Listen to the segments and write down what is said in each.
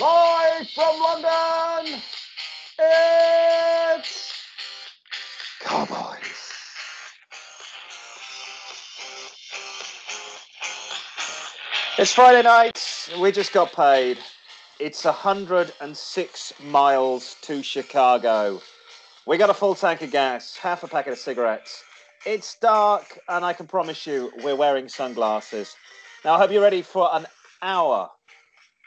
Live from London, it's Cowboys. It's Friday night. We just got paid. It's 106 miles to Chicago. We got a full tank of gas, half a packet of cigarettes. It's dark, and I can promise you we're wearing sunglasses. Now, I hope you're ready for an hour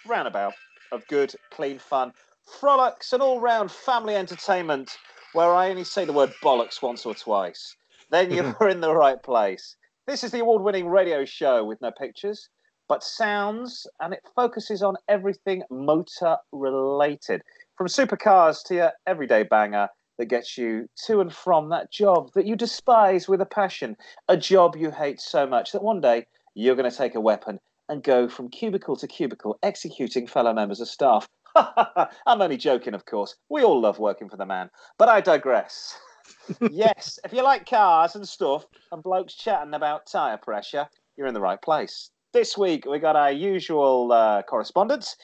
roundabout of good, clean fun, frolics, and all-round family entertainment where I only say the word bollocks once or twice. Then you're in the right place. This is the award-winning radio show with no pictures, but sounds, and it focuses on everything motor-related, from supercars to your everyday banger that gets you to and from that job that you despise with a passion, a job you hate so much that one day you're going to take a weapon and go from cubicle to cubicle, executing fellow members of staff. I'm only joking, of course. We all love working for the man. But I digress. Yes, if you like cars and stuff and blokes chatting about tyre pressure, you're in the right place. This week, we got our usual correspondence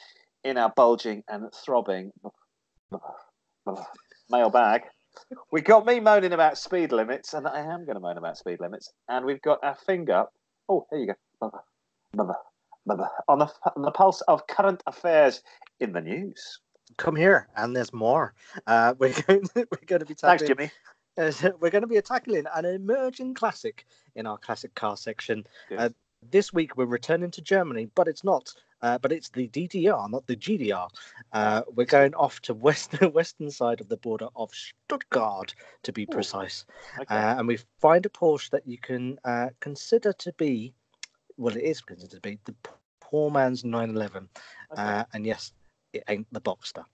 in our bulging and throbbing mailbag. We got me moaning about speed limits, and I am going to moan about speed limits. And we've got our finger. Oh, there you go. On the pulse of current affairs in the news. Come here, and there's more. We're going to be tackling. Thanks, Jimmy. We're going to be tackling an emerging classic in our classic car section. This week we're returning to Germany, but it's not. But it's the DDR, not the GDR. We're going off to western side of the border of Stuttgart, to be precise. Okay. And we find a Porsche that you can consider to be. Well, it is considered to be the poor man's 911. Okay. And yes, it ain't the Boxster.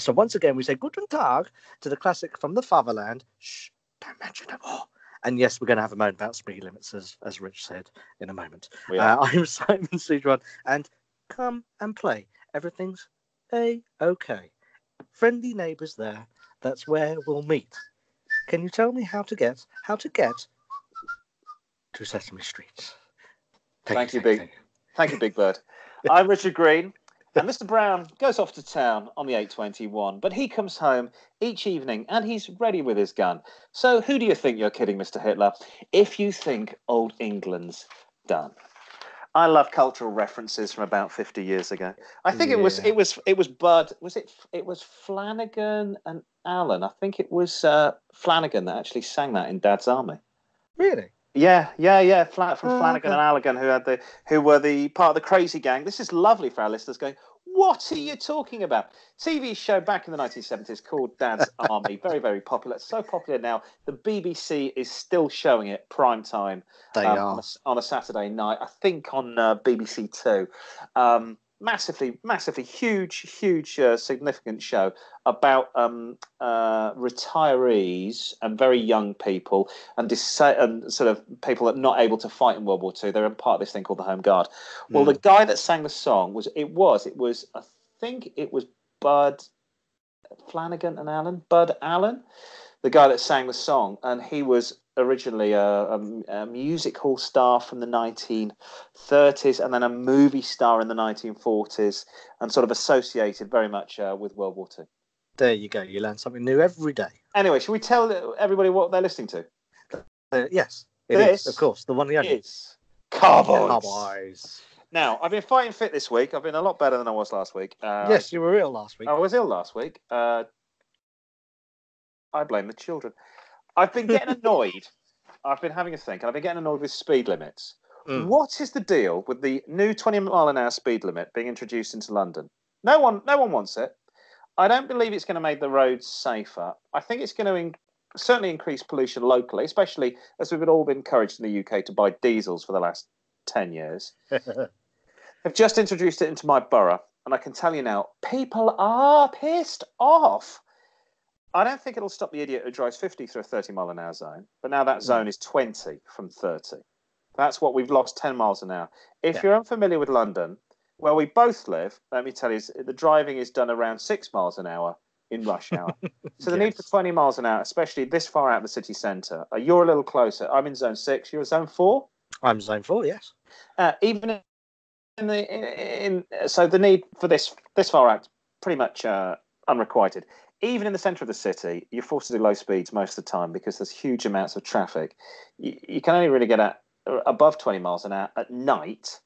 So once again, we say Guten Tag to the classic from the fatherland. Shh, don't mention it more. And yes, we're going to have a moment about speed limits, as Rich said, in a moment. I'm Simon Sudron, and come and play. Everything's A-OK. Friendly neighbours there. That's where we'll meet. Can you tell me how to get to Sesame Street? Thank you, Big Bird. I'm Richard Green, and Mr. Brown goes off to town on the 821, but he comes home each evening, and he's ready with his gun. So who do you think you're kidding, Mr. Hitler, if you think old England's done? I love cultural references from about 50 years ago. I think it was Bud. Was it Flanagan and Allen? I think it was Flanagan that actually sang that in Dad's Army. Really? Yeah. From Flanagan and Alligan, who were part of the Crazy Gang. This is lovely for our listeners going, what are you talking about? TV show back in the 1970s called Dad's Army. Very, very popular. So popular now, the BBC is still showing it prime time. They are. On a Saturday night, I think on BBC Two. Massively huge, significant show about retirees and very young people and sort of people that are not able to fight in World War II. They're in part of this thing called the Home Guard. Well, the guy that sang the song was Bud Flanagan and Allen. Bud Allen, the guy that sang the song, and he was originally a music hall star from the 1930s and then a movie star in the 1940s, and sort of associated very much with World War II. There you go. You learn something new every day. Anyway, should we tell everybody what they're listening to? Yes. It is, of course. The one we only. It's Cowboys. Now, I've been fighting fit this week. I've been a lot better than I was last week. Yes, you were ill last week. I was ill last week. I blame the children. I've been getting annoyed. I've been having a think, and I've been getting annoyed with speed limits. What is the deal with the new 20-mile-an-hour speed limit being introduced into London? No one wants it. I don't believe it's going to make the roads safer. I think it's going to certainly increase pollution locally, especially as we've all been encouraged in the UK to buy diesels for the last 10 years. They've just introduced it into my borough, and I can tell you now, people are pissed off. I don't think it'll stop the idiot who drives 50 through a 30-mile-an-hour zone, but now that zone is 20 from 30. That's what we've lost, 10 miles an hour. If you're unfamiliar with London, where we both live, let me tell you, the driving is done around 6 miles an hour in rush hour. So the need for 20 miles an hour, especially this far out of the city centre, you're a little closer. I'm in zone 6. You're in zone 4? I'm zone 4, yes. So the need for this far out pretty much unrequited. Even in the centre of the city, you're forced to do low speeds most of the time because there's huge amounts of traffic. You can only really get at above 20 miles an hour at night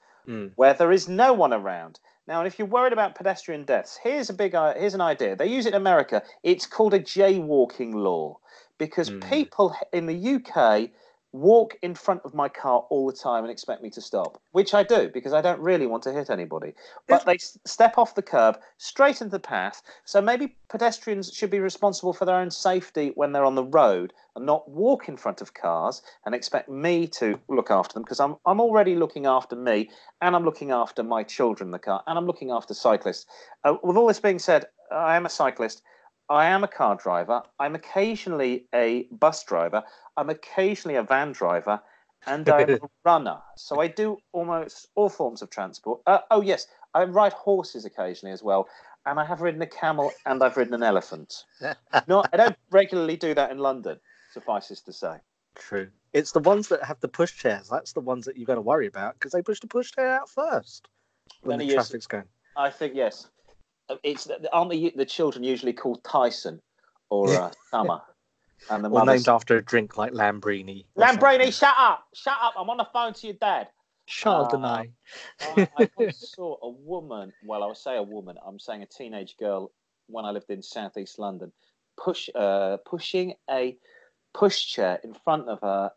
where there is no one around. Now, and if you're worried about pedestrian deaths, here's an idea. They use it in America. It's called a jaywalking law because people in the UK walk in front of my car all the time and expect me to stop, which I do because I don't really want to hit anybody. But they step off the curb straight into the path. So maybe pedestrians should be responsible for their own safety when they're on the road and not walk in front of cars and expect me to look after them, because I'm already looking after me, and I'm looking after my children in the car, and I'm looking after cyclists. With all this being said, I am a cyclist. I am a car driver. I'm occasionally a bus driver. I'm occasionally a van driver, and I'm a runner. So I do almost all forms of transport. Oh, yes, I ride horses occasionally as well. And I have ridden a camel and I've ridden an elephant. I don't regularly do that in London, suffices to say. True. It's the ones that have the pushchairs. That's the ones that you've got to worry about because they push the pushchair out first when the traffic's going. I think, yes. Aren't the children usually called Tyson or Summer? And the mother's named after a drink like Lambrini. Lambrini, shut up! Shut up! I'm on the phone to your dad. Chardonnay. I once saw a woman, well, I say a woman, I'm saying a teenage girl when I lived in southeast London, pushing a pushchair in front of her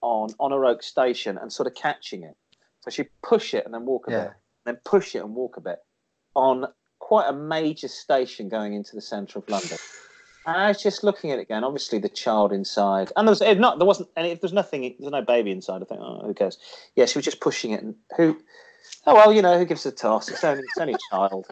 on a Oak station and sort of catching it. So she'd push it and then walk a bit, and then push it and walk a bit on quite a major station going into the centre of London. And I was just looking at it again. Obviously, the child inside, and there's no baby inside. I think, oh, who cares? Yeah, she was just pushing it, and who? Oh well, who gives a toss? It's only a child.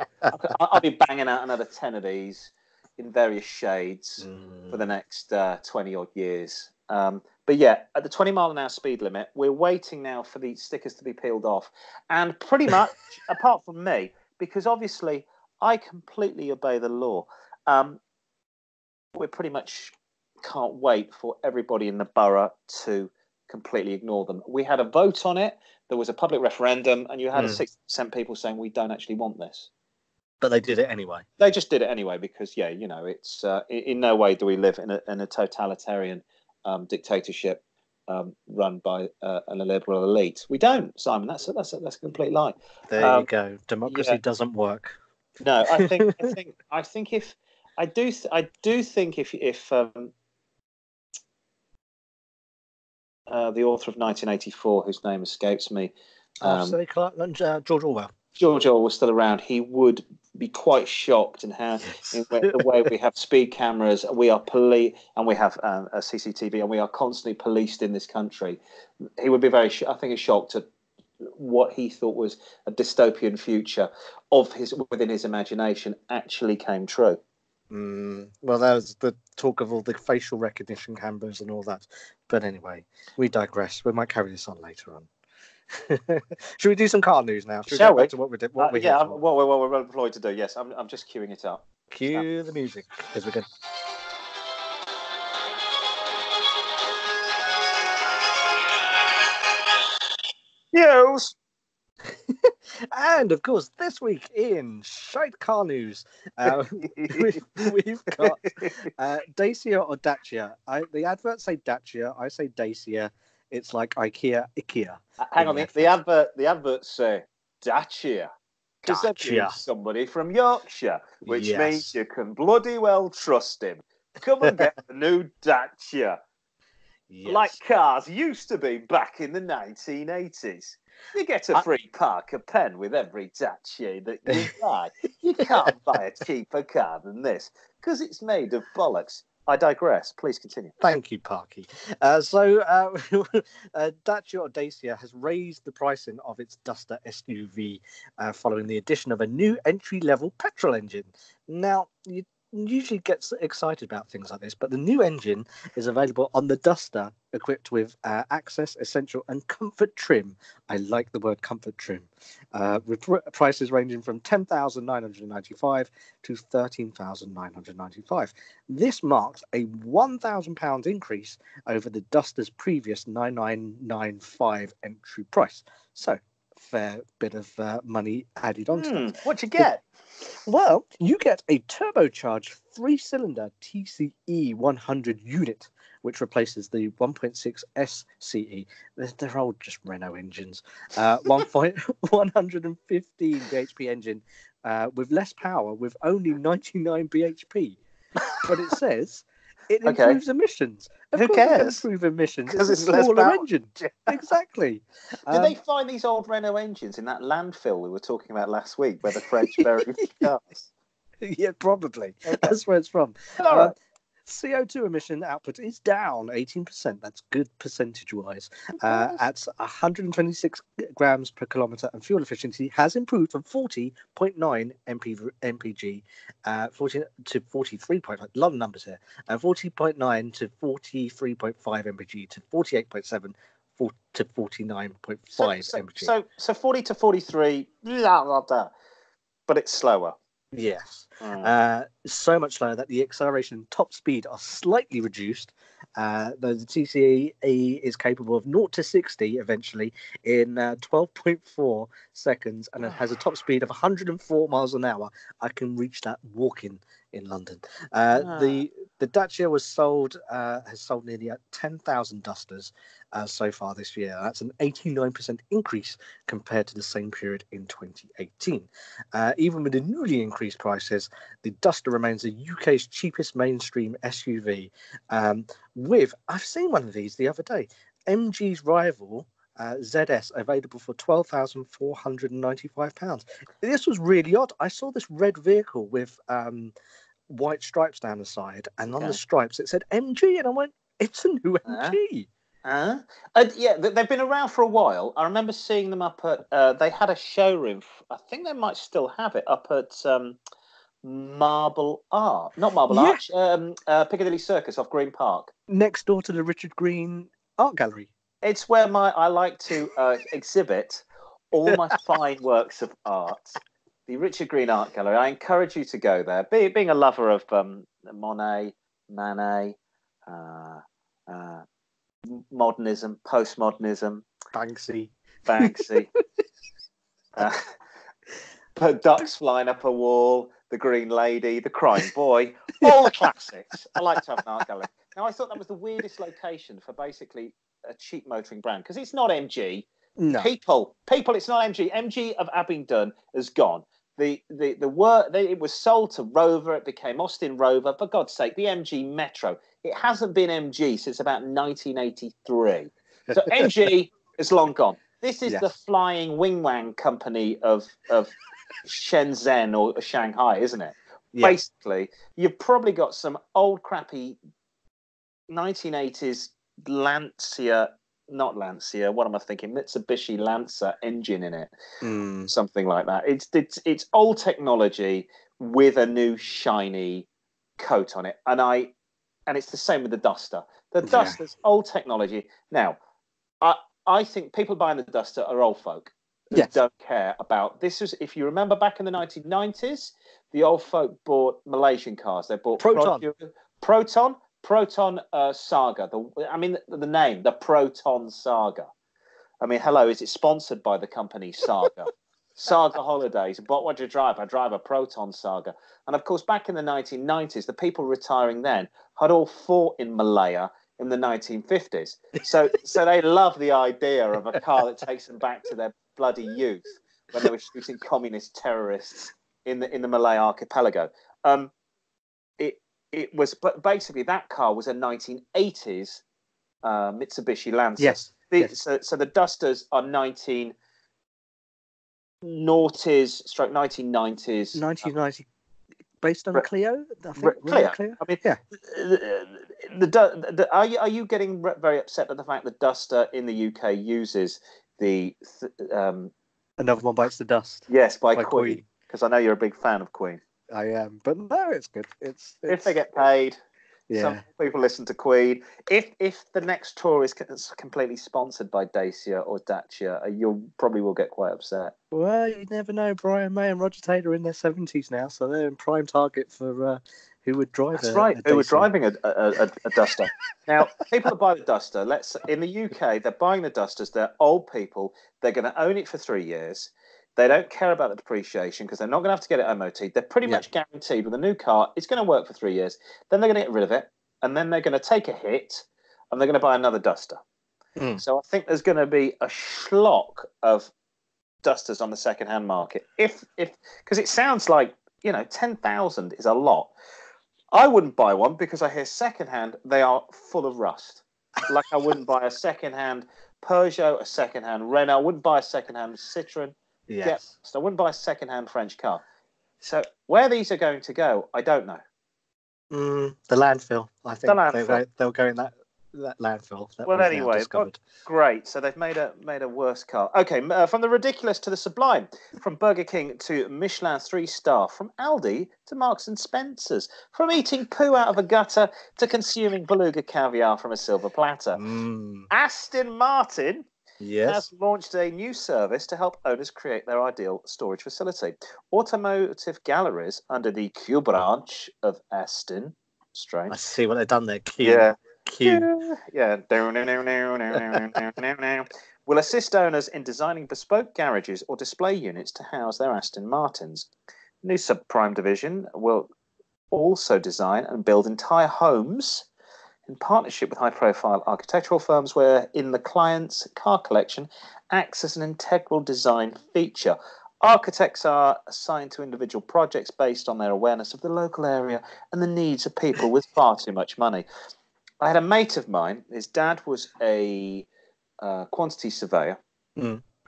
I'll be banging out another 10 of these in various shades for the next 20 odd years. But yeah, at the 20-mile-an-hour speed limit, we're waiting now for the stickers to be peeled off, and pretty much, apart from me, because obviously I completely obey the law. We pretty much can't wait for everybody in the borough to completely ignore them. We had a vote on it. There was a public referendum, and you had a 60% people saying we don't actually want this. But they did it anyway. They just did it anyway because, it's in no way do we live in a totalitarian dictatorship run by an illiberal elite. We don't, Simon. That's a complete lie. There you go. Democracy doesn't work. No, I think if. I do think if the author of 1984, whose name escapes me, George Orwell. George Orwell was still around. He would be quite shocked in how the way we have speed cameras, we are police, and we have a CCTV, and we are constantly policed in this country. He would be very shocked at what he thought was a dystopian future within his imagination actually came true. Well, that was the talk of all the facial recognition cameras and all that. But anyway, we digress. We might carry this on later on. Should we do some car news now? Should we go back to what we did? What we're employed to do. Yes, I'm just queuing it up. Cue the music as we go. News. And of course, this week in Shite Car News, we've got Dacia or Dacia. The adverts say Dacia, I say Dacia. It's like IKEA. Hang on, the adverts say Dacia. Does that mean somebody from Yorkshire? Which means you can bloody well trust him. Come and get the new Dacia. Yes. Like cars used to be back in the 1980s. You get a free Parker pen with every Dacia that you buy. You can't buy a cheaper car than this because it's made of bollocks. I digress. Please continue. Thank you, Parky. Dacia or Dacia has raised the pricing of its Duster SUV following the addition of a new entry-level petrol engine. Now, you usually gets excited about things like this, but the new engine is available on the Duster, equipped with Access, Essential and Comfort trim. I like the word comfort trim. With prices ranging from £10,995 to £13,995. This marks a £1,000 increase over the Duster's previous £9,995 entry price. So fair bit of money added onto it. What'd you get? Well, you get a turbocharged three-cylinder TCE 100 unit, which replaces the 1.6 SCE. They're all just Renault engines. 115 bhp engine with less power, with only 99 bhp. But it says it improves emissions. Who cares? Improve emissions because it's a smaller engine. Exactly. Did they find these old Renault engines in that landfill we were talking about last week, where the French buried cars? Yeah, probably. Okay. That's where it's from. All right. CO2 emission output is down 18%. That's good percentage-wise. At 126 grams per kilometre, and fuel efficiency has improved from 40.9 mpg to 43.5. A lot of numbers here. 40.9 to 43.5 mpg to 48.7 to 49.5 mpg. So 40 to 43, blah, blah, but it's slower. Yes. So much slower that the acceleration and top speed are slightly reduced, though the TCE is capable of 0 to 60 eventually in 12.4 seconds, and it has a top speed of 104 miles an hour. I can reach that walking in London. The Dacia has sold nearly 10,000 Dusters so far this year. That's an 89% increase compared to the same period in 2018. Even with the newly increased prices, the Duster remains the UK's cheapest mainstream SUV. I've seen one of these the other day, MG's rival ZS, available for £12,495. This was really odd. I saw this red vehicle with white stripes down the side, and on the stripes it said MG, and I went, it's a new MG. Yeah, they've been around for a while. I remember seeing them up at they had a showroom, I think they might still have it, up at Marble Arch, Piccadilly Circus off Green Park, next door to the Richard Green Art Gallery. It's where I like to exhibit all my fine works of art. The Richard Green Art Gallery. I encourage you to go there. Being a lover of Monet, Manet, modernism, postmodernism, Banksy, ducks flying up a wall, the Green Lady, the Crying Boy, all the classics. I like to have an art gallery. Now, I thought that was the weirdest location for basically a cheap motoring brand, because it's not MG. No. People, it's not MG. MG of Abingdon is gone. It was sold to Rover. It became Austin Rover. For God's sake, the MG Metro. It hasn't been MG since about 1983. So MG is long gone. This is the flying wing-wang company of Shenzhen or Shanghai, isn't it? Yeah. Basically, you've probably got some old crappy 1980s Mitsubishi Lancer engine in it, something like that. It's old technology with a new shiny coat on it, and it's the same with the Duster. The Duster's old technology. Now, I think people buying the Duster are old folk who don't care about this. If you remember back in the 1990s, the old folk bought Malaysian cars. They bought Proton. Proton Saga. The name, the Proton Saga. I mean, hello, is it sponsored by the company Saga? Saga Holidays. But what do you drive? I drive a Proton Saga. And of course, back in the 1990s, the people retiring then had all fought in Malaya in the 1950s. So they love the idea of a car that takes them back to their bloody youth when they were shooting communist terrorists in the Malay archipelago. But basically that car was a 1980s Mitsubishi Lancer. Yes. So the Dusters are 1990s. 1990, based on Clio? I think Clio. I mean, are you getting very upset at the fact that Duster in the UK uses the Another One Bites the Dust? Yes, by Queen. Because I know you're a big fan of Queen. I am, but no, it's good. It's if they get paid, some people listen to Queen. If the next tour is completely sponsored by Dacia or Dacia, you probably will get quite upset. Well, you never know. Brian May and Roger Taylor are in their 70s now, so they're in prime target for who were driving. That's right. Who were driving a Duster? Now, people that buy the Duster, in the UK, they're buying the Dusters. They're old people. They're going to own it for 3 years. They don't care about the depreciation because they're not going to have to get it MOT'd. They're pretty much guaranteed with a new car, it's going to work for 3 years. Then they're going to get rid of it, and then they're going to take a hit, and they're going to buy another Duster. Mm. So I think there's going to be a schlock of Dusters on the second-hand market. Because it sounds like, 10,000 is a lot. I wouldn't buy one because I hear second-hand, they are full of rust. Like I wouldn't buy a second-hand Peugeot, a second-hand Renault. I wouldn't buy a second-hand Citroën. Yes. So I wouldn't buy a second-hand French car. So where these are going to go, I don't know. The landfill, I think. The landfill. They'll go in that landfill. That well, anyway, great. So they've made a worse car. Okay, from the ridiculous to the sublime, from Burger King to Michelin 3-star, from Aldi to Marks and Spencer's, from eating poo out of a gutter to consuming beluga caviar from a silver platter. Aston Martin has launched a new service to help owners create their ideal storage facility. Automotive galleries under the Q branch of Aston. Strange. I see what they've done there. Will assist owners in designing bespoke garages or display units to house their Aston Martins. New subprime division will also design and build entire homes in partnership with high-profile architectural firms where in the client's car collection acts as an integral design feature. Architects are assigned to individual projects based on their awareness of the local area and the needs of people with far too much money. I had a mate of mine, his dad was a quantity surveyor.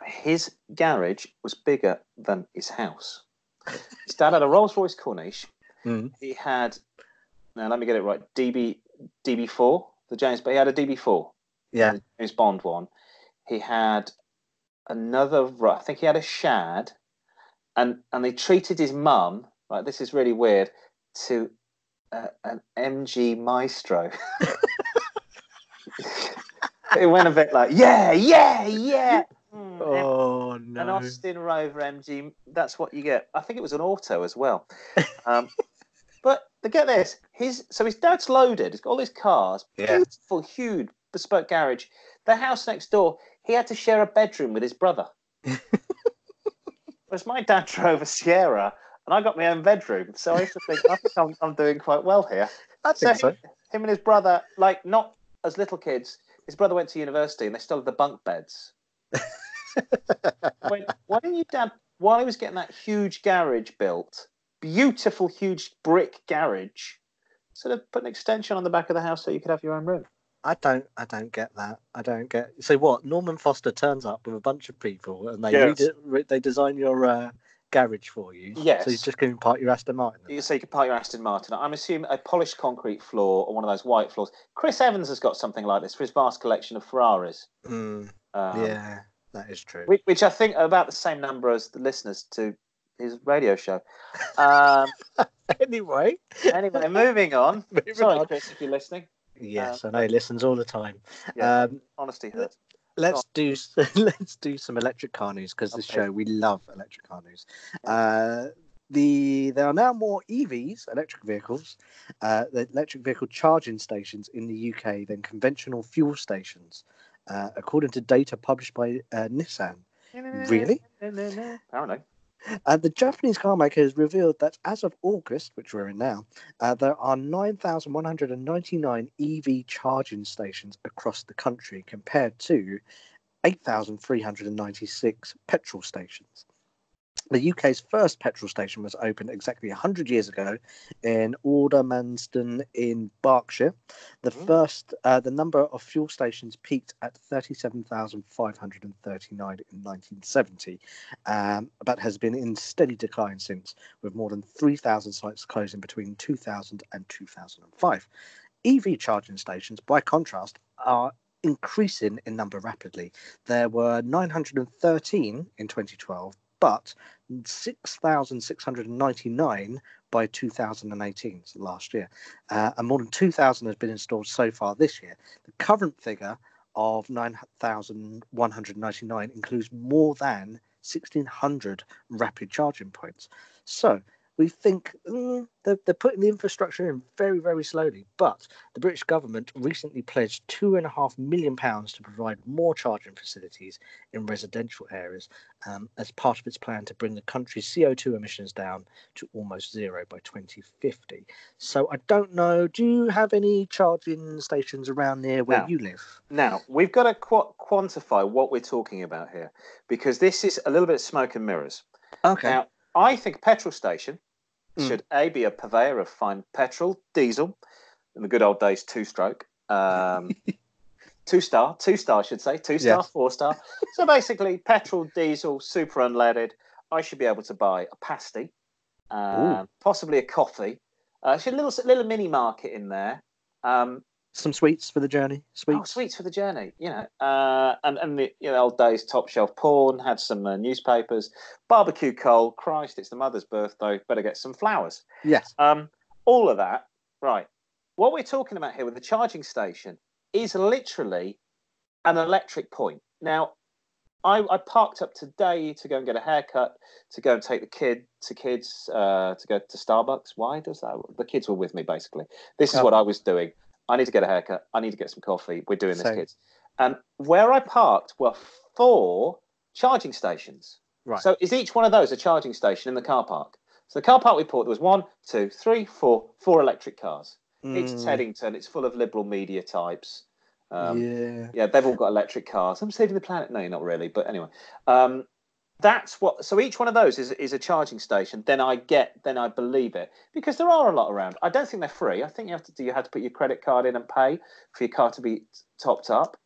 His garage was bigger than his house. His dad had a Rolls-Royce Corniche. He had, now let me get it right, DB4, he had a DB4. Yeah. James Bond one. He had another, I think he had a Shad, and they treated his mum, like this is really weird, to an MG Maestro. It went a bit like, yeah. Oh, no. An Austin Rover MG, that's what you get. I think it was an auto as well. But get this, his dad's loaded. He's got all his cars, beautiful, huge, bespoke garage. The house next door, he had to share a bedroom with his brother. Whereas my dad drove a Sierra, and I got my own bedroom. So I used to think, I think I'm doing quite well here. So him and his brother, like not as little kids, his brother went to university and they still had the bunk beds. Why didn't your dad, while he was getting that huge garage built, beautiful, huge brick garage, sort of put an extension on the back of the house so you could have your own room? I don't get that. So what? Norman Foster turns up with a bunch of people and they they design your garage for you. Yes. So you just can park your Aston Martin. So you can park your Aston Martin. I'm assuming a polished concrete floor or one of those white floors. Chris Evans has got something like this for his vast collection of Ferraris. Yeah, that is true. Which I think are about the same number as the listeners to his radio show. Anyway, moving on. Sorry, Chris, if you're listening. Yes, I know he listens all the time. Yeah, honesty hurts. Let's do some electric car news because this show we love electric car news. There are now more EVs, electric vehicles, the electric vehicle charging stations in the UK than conventional fuel stations, according to data published by Nissan. Really? Apparently. The Japanese car maker has revealed that as of August, which we're in now, there are 9,199 EV charging stations across the country compared to 8,396 petrol stations. The UK's first petrol station was opened exactly 100 years ago in Aldermanston in Berkshire. The number of fuel stations peaked at 37,539 in 1970, but has been in steady decline since, with more than 3,000 sites closing between 2000 and 2005. EV charging stations, by contrast, are increasing in number rapidly. There were 913 in 2012, but 6,699 by 2018, so last year. And more than 2,000 has been installed so far this year. The current figure of 9,199 includes more than 1,600 rapid charging points. So we think they're putting the infrastructure in very, very slowly. But the British government recently pledged £2.5 million to provide more charging facilities in residential areas as part of its plan to bring the country's CO2 emissions down to almost zero by 2050. So I don't know, do you have any charging stations around near where you live? Now, we've got to quantify what we're talking about here, because this is a little bit of smoke and mirrors. Okay. Now, I think petrol station should A, be a purveyor of fine petrol, diesel, in the good old days, two-stroke, two-star, I should say, two-star, yes. Four-star. So basically, petrol, diesel, super unleaded. I should be able to buy a pasty, possibly a coffee. A little mini market in there. Some sweets for the journey. Sweets for the journey. You know, and the old days, top shelf porn. Had some newspapers, barbecue coal. Christ, it's the mother's birthday. Better get some flowers. Yes. All of that, right? What we're talking about here with the charging station is literally an electric point. Now, I parked up today to go and get a haircut, to go and take the kids to go to Starbucks. Why does that? The kids were with me basically. This is what I was doing. I need to get a haircut. I need to get some coffee. We're doing this, kids. And where I parked were 4 charging stations. Right. So is each one of those a charging station in the car park? So the car park we parked, there was 4 electric cars. It's Teddington. It's full of liberal media types. Yeah, they've all got electric cars. I'm saving the planet. No, not really. But anyway, that's what. So each one of those is a charging station. Then I believe it, because there are a lot around. I don't think they're free. I think you have to put your credit card in and pay for your car to be topped up.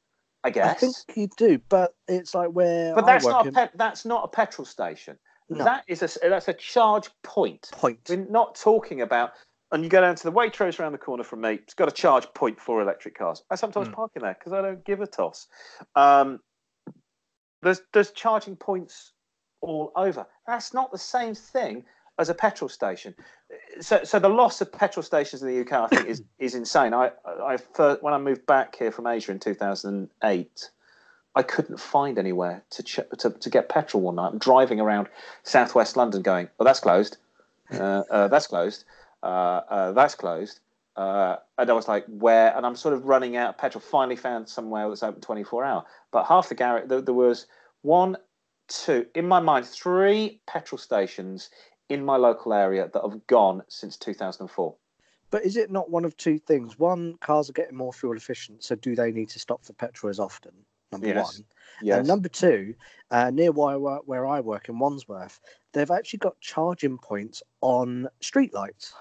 I guess. I think you do, but it's like where. But that's not that's not a petrol station. No. That's a charge point. We're not talking about. And you go down to the Waitrose around the corner from me. It's got a charge point for electric cars. I sometimes park in there because I don't give a toss. There's charging points all over. That's not the same thing as a petrol station. So the loss of petrol stations in the UK, I think, is insane. When I moved back here from Asia in 2008, I couldn't find anywhere to get petrol one night. I'm driving around southwest London going, oh, that's closed. That's closed. That's closed. And I was like, where? And I'm sort of running out of petrol. Finally found somewhere that's open 24-hour. But half the garage, there was 1, 2, in my mind, 3 petrol stations in my local area that have gone since 2004. But is it not one of 2 things? One, cars are getting more fuel efficient, so do they need to stop for petrol as often? Number one. Yes. And number 2, near where I work in Wandsworth, they've actually got charging points on streetlights.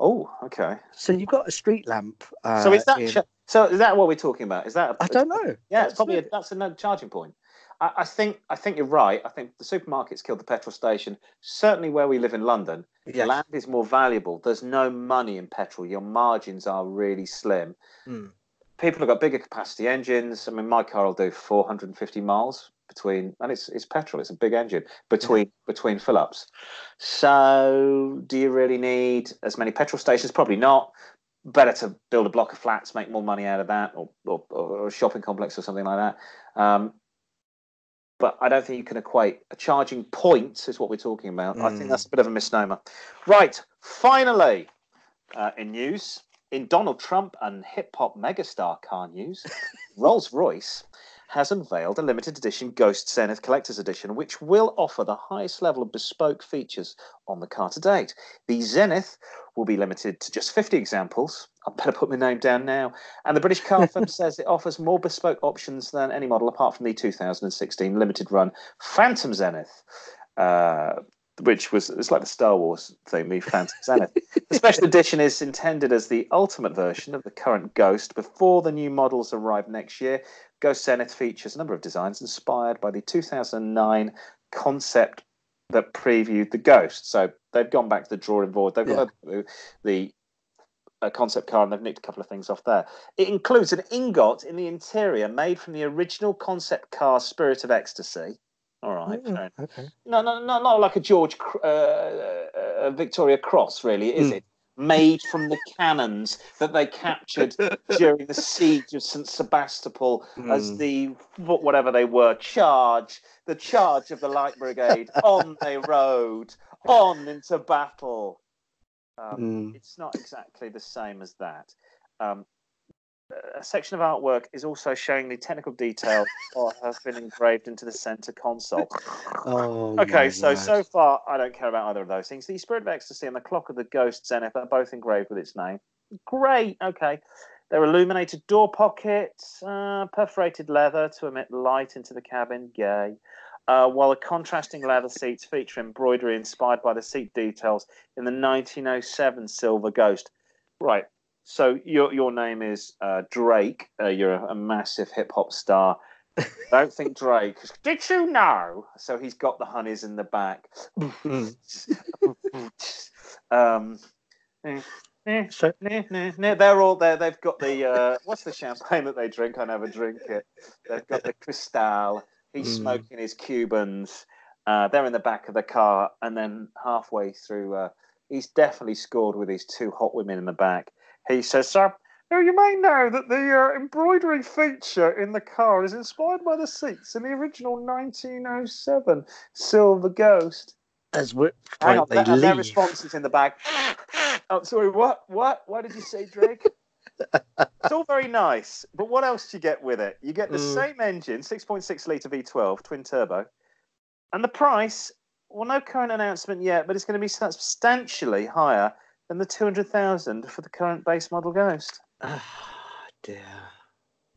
Oh, okay. So you've got a street lamp. So is that what we're talking about? Is that? I don't know. Yeah, that's probably that's a charging point. I think you're right. I think the supermarkets killed the petrol station. Certainly, where we live in London, land is more valuable. There's no money in petrol. Your margins are really slim. People have got bigger capacity engines. I mean, my car will do 450 miles between, and it's petrol. It's a big engine between fill-ups. So, do you really need as many petrol stations? Probably not. Better to build a block of flats, make more money out of that, or a shopping complex or something like that. But I don't think you can equate a charging point is what we're talking about. I think that's a bit of a misnomer. Right. Finally, in news. In Donald Trump and hip-hop megastar car news, Rolls-Royce has unveiled a limited edition Ghost Zenith Collector's Edition, which will offer the highest level of bespoke features on the car to date. The Zenith will be limited to just 50 examples. I better put my name down now. And the British car firm says it offers more bespoke options than any model apart from the 2016 limited run Phantom Zenith. It's like the Star Wars thing, the Phantom Zenith. The special edition is intended as the ultimate version of the current Ghost before the new models arrive next year. Ghost Zenith features a number of designs inspired by the 2009 concept that previewed the Ghost. So they've gone back to the drawing board. They've got the concept car and they've nicked a couple of things off there. It includes an ingot in the interior made from the original concept car Spirit of Ecstasy. All right. Okay. No, not like a Victoria Cross, really, is it? Made from the cannons that they captured during the siege of St. Sebastopol as the charge of the Light Brigade on the road, on into battle. It's not exactly the same as that. A section of artwork is also showing the technical detail or has been engraved into the center console. Oh, okay, so far I don't care about either of those things. The Spirit of Ecstasy and the Clock of the Ghost Zenith are both engraved with its name. Great, okay. There are illuminated door pockets, perforated leather to emit light into the cabin, yay. While the contrasting leather seats feature embroidery inspired by the seat details in the 1907 Silver Ghost. Right. So your name is Drake. You're a massive hip-hop star. I don't think Drake. Did you know? So he's got the honeys in the back. They're all there. They've got the... what's the champagne that they drink? I never drink it. They've got the Cristal. He's smoking his Cubans. They're in the back of the car. And then halfway through, he's definitely scored with these two hot women in the back. He says, "Sir, now you may know that the embroidery feature in the car is inspired by the seats in the original 1907 Silver Ghost." As we're hang on, their response is in the back. Oh, sorry, what? Why did you say, Drake? It's all very nice, but what else do you get with it? You get the same engine, 6.6 litre V12, twin turbo, and the price, well, no current announcement yet, but it's going to be substantially higher than the 200,000 for the current base model Ghost. Oh, dear,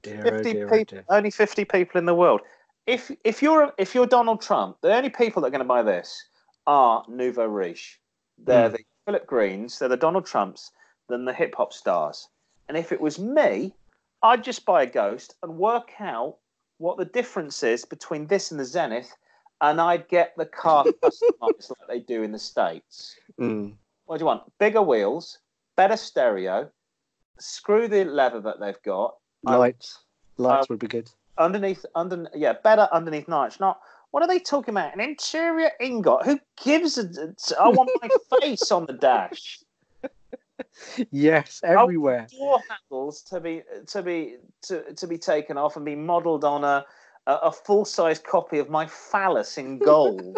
dear. Only 50 people in the world. If you're Donald Trump, the only people that are going to buy this are nouveau riche. They're the Philip Greens, they're the Donald Trumps, then the hip hop stars. And if it was me, I'd just buy a Ghost and work out what the difference is between this and the Zenith, and I'd get the car customized like they do in the States. What do you want? Bigger wheels, better stereo, screw the leather that they've got. Lights would be good. Underneath, better underneath notch. Not, what are they talking about? An interior ingot? Who gives a... I want my face on the dash. Yes, everywhere. I want door handles to be taken off and be modelled on a full-size copy of my phallus in gold.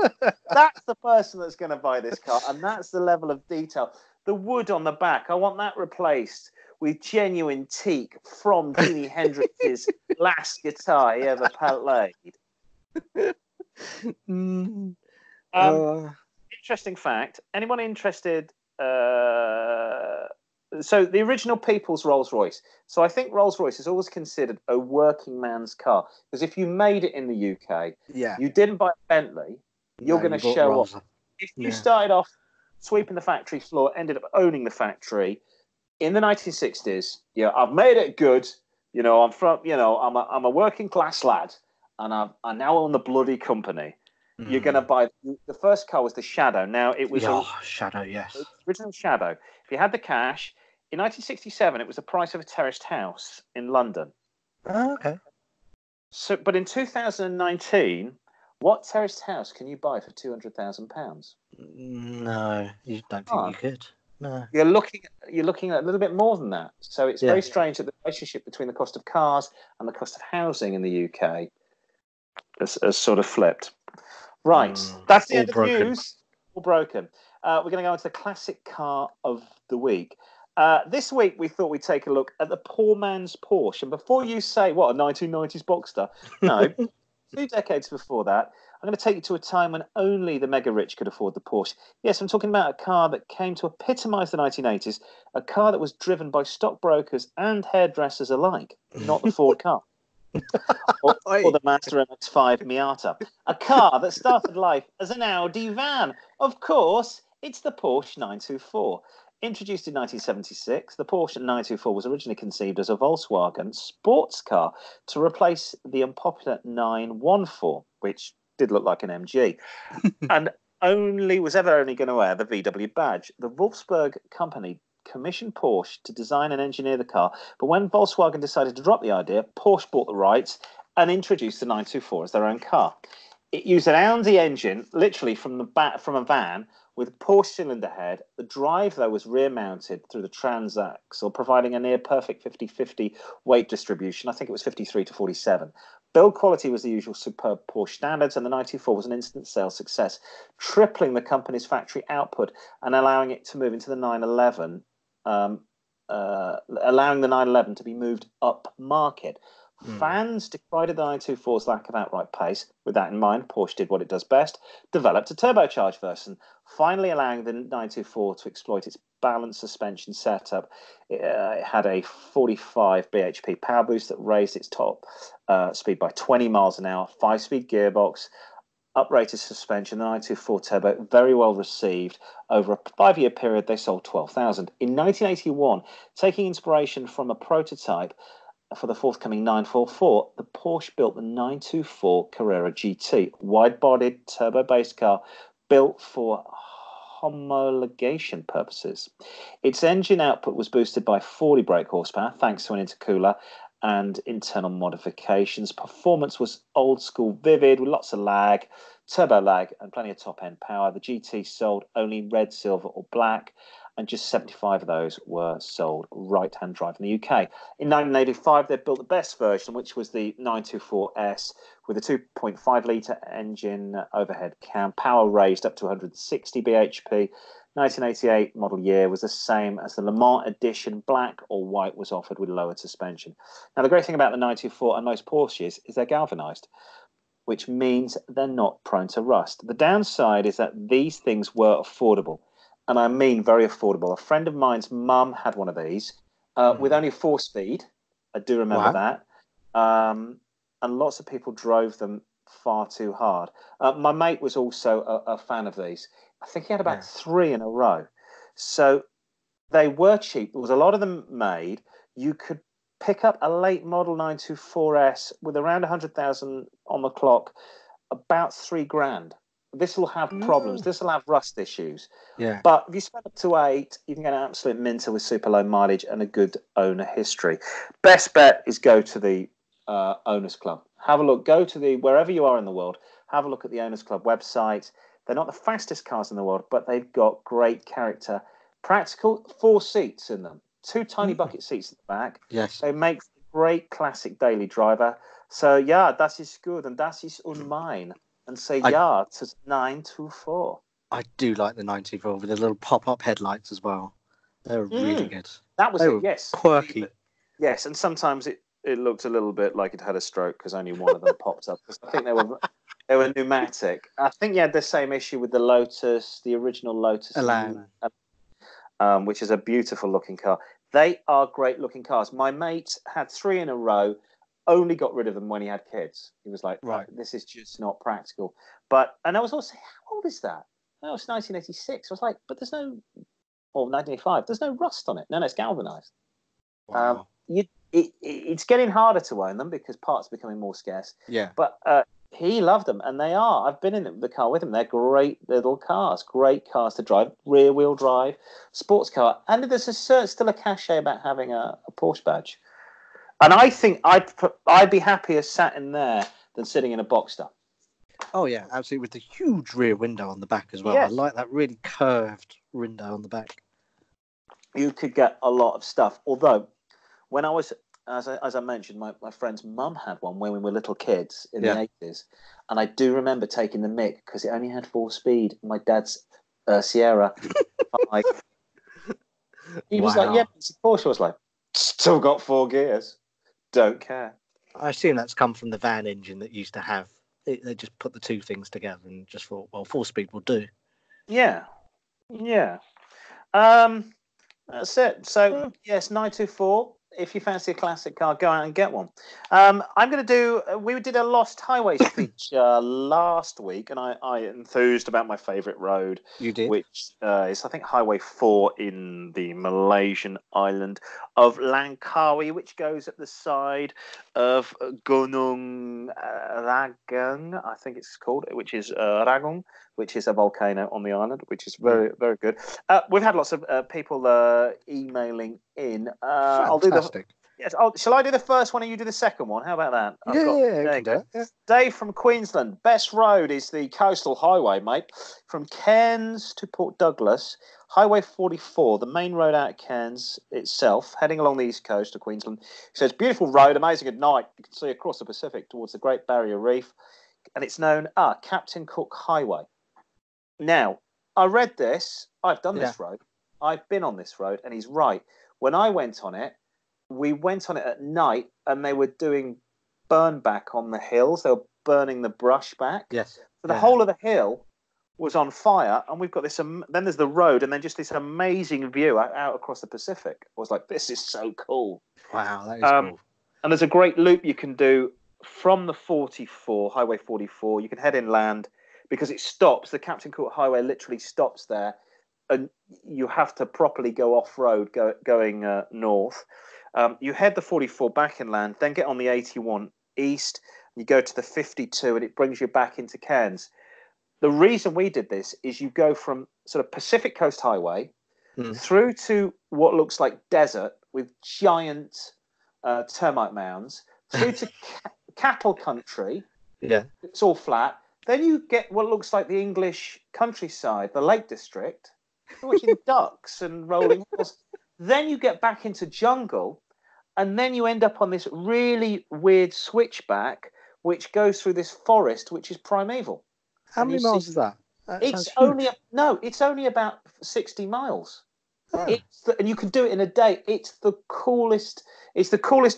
That's the person that's going to buy this car, and that's the level of detail. The wood on the back, I want that replaced with genuine teak from Jimi Hendrix's last guitar he ever played. Interesting fact. Anyone interested... So the original people's Rolls-Royce. So I think Rolls-Royce is always considered a working man's car. Because if you made it in the UK, you didn't buy a Bentley, you're going to show off. If you started off sweeping the factory floor, ended up owning the factory in the 1960s, I've made it good. I'm from, I'm a working class lad, and I now own the bloody company. You're going to buy... The first car was the Shadow. Now, it was... Shadow, yes. Original Shadow. If you had the cash... In 1967, it was the price of a terraced house in London. Oh, okay. So, but in 2019, what terraced house can you buy for £200,000? No, you don't think you could. No, you're looking at a little bit more than that. So it's very strange that the relationship between the cost of cars and the cost of housing in the UK has sort of flipped. Right, that's the end of the news. All broken. We're going to go into the classic car of the week. This week, we thought we'd take a look at the poor man's Porsche. And before you say, what, a 1990s Boxster? No, 2 decades before that, I'm going to take you to a time when only the mega rich could afford the Porsche. Yes, I'm talking about a car that came to epitomise the 1980s, a car that was driven by stockbrokers and hairdressers alike, not the Ford car. or the Mazda MX-5 Miata. A car that started life as an Audi van. Of course, it's the Porsche 924. Introduced in 1976, the Porsche 924 was originally conceived as a Volkswagen sports car to replace the unpopular 914, which did look like an MG, and was ever only going to wear the VW badge. The Wolfsburg company commissioned Porsche to design and engineer the car, but when Volkswagen decided to drop the idea, Porsche bought the rights and introduced the 924 as their own car. It used an Audi engine, literally from a van, with Porsche cylinder head. The drive, though, was rear-mounted through the transaxle, providing a near-perfect 50-50 weight distribution. I think it was 53 to 47. Build quality was the usual superb Porsche standards, and the 94 was an instant sales success, tripling the company's factory output and allowing it to move into the 911, allowing the 911 to be moved up market. Fans derided the 924's lack of outright pace. With that in mind, Porsche did what it does best, developed a turbocharged version, finally allowing the 924 to exploit its balanced suspension setup. It had a 45 bhp power boost that raised its top speed by 20 miles an hour, 5-speed gearbox, uprated suspension. The 924 Turbo, very well received. Over a 5-year period, they sold 12,000. In 1981, taking inspiration from a prototype for the forthcoming 944, the Porsche built the 924 Carrera GT, wide-bodied turbo-based car built for homologation purposes. Its engine output was boosted by 40 brake horsepower thanks to an intercooler and internal modifications. Performance was old-school vivid with lots of lag, turbo lag, and plenty of top-end power. The GT sold only in red, silver, or black, and just 75 of those were sold right-hand drive in the UK. In 1985, they built the best version, which was the 924S, with a 2.5-litre engine, overhead cam, power raised up to 160 bhp. 1988 model year was the same as the Le Mans edition. Black or white was offered with lowered suspension. Now, the great thing about the 924 and most Porsches is they're galvanised, which means they're not prone to rust. The downside is that these things were affordable. And I mean very affordable. A friend of mine's mum had one of these with only 4-speed. I do remember that. And lots of people drove them far too hard. My mate was also a fan of these. I think he had about 3 in a row. So they were cheap. There was a lot of them made. You could pick up a late model 924S with around 100,000 on the clock, about $3,000. This will have problems. This will have rust issues. Yeah. But if you spend up to 8, you can get an absolute minter with super low mileage and a good owner history. Best bet is go to the Owners Club. Have a look. Go to the wherever you are in the world. Have a look at the Owners Club website. They're not the fastest cars in the world, but they've got great character. Practical, 4 seats in them. 2 tiny bucket seats at the back. Yes. They make a great classic daily driver. So, yeah, das ist gut and das ist unmein. And say, yeah, it's 924. I do like the 924 with the little pop-up headlights as well. They were really good. That was it, yes. Quirky. Yes, and sometimes it looked a little bit like it had a stroke because only one of them popped up. I think they were pneumatic. I think you had the same issue with the Lotus, the original Lotus Elan, which is a beautiful-looking car. They are great-looking cars. My mate had 3 in a row. Only got rid of them when he had kids. He was like, right, this is just not practical. And I was also, how old is that? No, it's 1986. I was like, but there's no, or 1985, there's no rust on it. No, it's galvanized. Wow. It's getting harder to own them because parts are becoming more scarce. Yeah. But he loved them, and they are. I've been in the car with him. They're great little cars, to drive, rear-wheel drive, sports car. And there's still a cachet about having a Porsche badge. And I think I'd be happier sat in there than sitting in a Boxster. Oh, yeah, absolutely. With the huge rear window on the back as well. Yes. I like that really curved window on the back. You could get a lot of stuff. Although, when I was, as I mentioned, my friend's mum had one when we were little kids in the 80s. And I do remember taking the mick because it only had 4-speed. My dad's Sierra. He was like, yeah, it's a Porsche. I was like, still got 4 gears. Don't care. I assume that's come from the van engine that used to have. They just put the 2 things together and just thought, well, 4-speed will do. Yeah. Yeah. That's it. So, yes, 924. If you fancy a classic car, go out and get one. I'm going to do... We did a Lost Highways feature last week, and I enthused about my favourite road. You did? Which is, I think, Highway 4 in the Malaysian island of Langkawi, which goes at the side of Gunung Ragung, I think it's called, which is Ragung, which is a volcano on the island, which is very, very good. We've had lots of people emailing in. I'll do the Yes. Oh, shall I do the first one and you do the second one? How about that? Yeah, there you go. Yeah. Dave from Queensland. Best road is the coastal highway, mate. From Cairns to Port Douglas, Highway 44, the main road out of Cairns itself, heading along the east coast of Queensland. So it's a beautiful road, amazing at night. You can see across the Pacific towards the Great Barrier Reef, and it's known as Captain Cook Highway. Now, I read this. I've done this road. I've been on this road, and he's right. When I went on it, we went on it at night, and they were doing burn back on the hills. They were burning the brush back. Yes. So the whole of the hill was on fire, and we've got this. Then there's the road, and then just this amazing view out across the Pacific. I was like, this is so cool. Wow, that is cool. And there's a great loop you can do from the 44, Highway 44. You can head inland because it stops. The Captain Cook Highway literally stops there, and you have to properly go off-road going north. You head the 44 back inland, then get on the 81 east, and you go to the 52, and it brings you back into Cairns. The reason we did this is you go from sort of Pacific Coast Highway through to what looks like desert with giant termite mounds, through to cattle country. Yeah, it's all flat. Then you get what looks like the English countryside, the Lake District, watching ducks and rolling hills. Then you get back into jungle, and then you end up on this really weird switchback, which goes through this forest, which is primeval. How many miles is that? It's only about 60 miles. Oh. And you can do it in a day. It's the coolest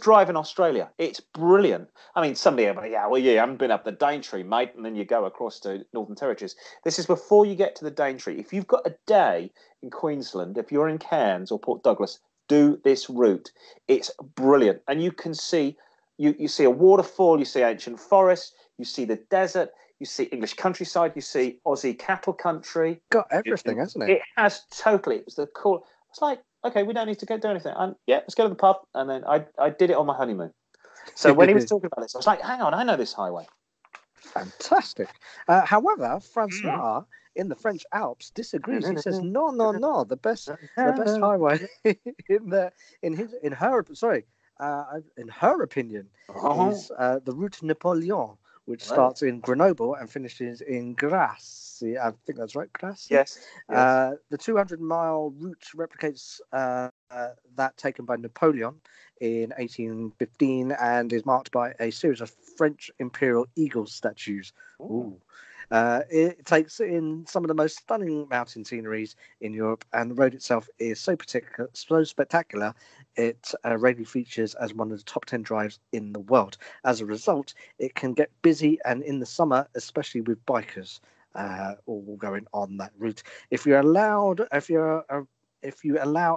drive in Australia. It's brilliant. I mean, somebody, I haven't been up the Daintree, mate, and then you go across to Northern Territories. This is before you get to the Daintree. If you've got a day in Queensland, if you're in Cairns or Port Douglas, do this route. It's brilliant, and you can see you see a waterfall, you see ancient forests, you see the desert. You see English countryside. You see Aussie cattle country. Got everything, hasn't it? It has totally. It was the cool. It's like, okay, we don't need to go do anything. Let's go to the pub. And then I did it on my honeymoon. So when he was talking about this, I was like, hang on, I know this highway. Fantastic. However, Francois in the French Alps disagrees. He says, no, the best highway in her opinion is the Route Napoléon, which starts in Grenoble and finishes in Grasse. I think that's right, Grasse? Yes. The 200-mile route replicates that taken by Napoleon in 1815 and is marked by a series of French imperial eagle statues. Ooh. It takes in some of the most stunning mountain sceneries in Europe, and the road itself is so spectacular, it regularly features as one of the top 10 drives in the world. As a result, it can get busy, and in the summer, especially with bikers all going on that route. If you allow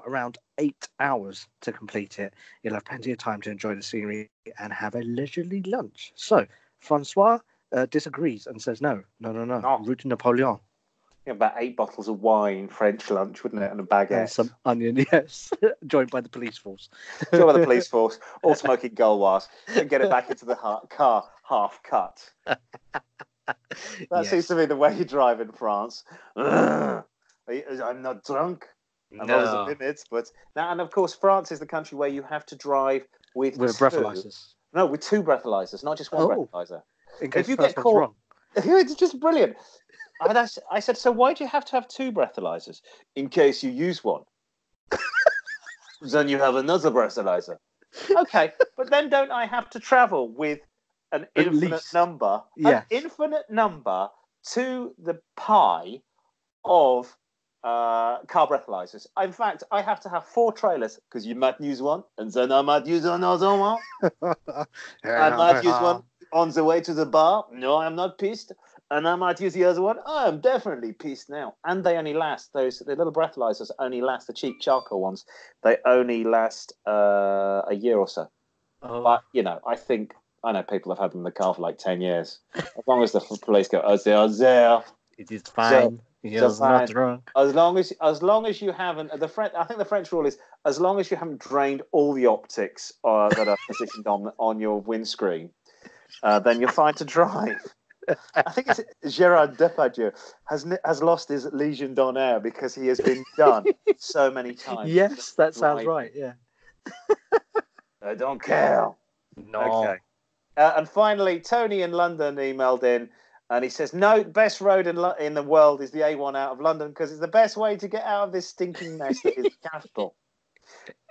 around 8 hours to complete it, you'll have plenty of time to enjoy the scenery and have a leisurely lunch. So, Francois disagrees and says no. Route to Napoleon. Yeah, about 8 bottles of wine, French lunch, wouldn't it, and a baguette and some onion, yes. joined by the police force all smoking Gauloises, and get it back into the car half cut. That seems to be the way you drive in France. I'm not drunk. There's limits, but now, and of course France is the country where you have to drive with two breathalyzers, not just one breathalyzer. If you get caught, it's just brilliant. I said, so why do you have to have two breathalyzers? In case you use one, then you have another breathalyzer. Okay, but then don't I have to travel with an infinite number to the pi of car breathalyzers? In fact, I have to have 4 trailers, because you might use one, and then I might use another one. I might use one on the way to the bar. No, I'm not pissed. And I might use the other one. Oh, I'm definitely pissed now. And they only last, the little breathalyzers only last, the cheap charcoal ones, they only last a year or so. Oh. But, I know people have had them in the car for like 10 years. As long as the police go, they are there. It is fine. He's not drunk. As long as you haven't, I think the French rule is, as long as you haven't drained all the optics that are positioned on your windscreen, then you're fine to drive. I think it's Gérard Depardieu has lost his Légion d'honneur because he has been done so many times. Yes, that sounds right. Yeah. I don't care. No. Okay. And finally, Tony in London emailed in, and he says, "No, best road in the world is the A1 out of London because it's the best way to get out of this stinking mess that is the capital."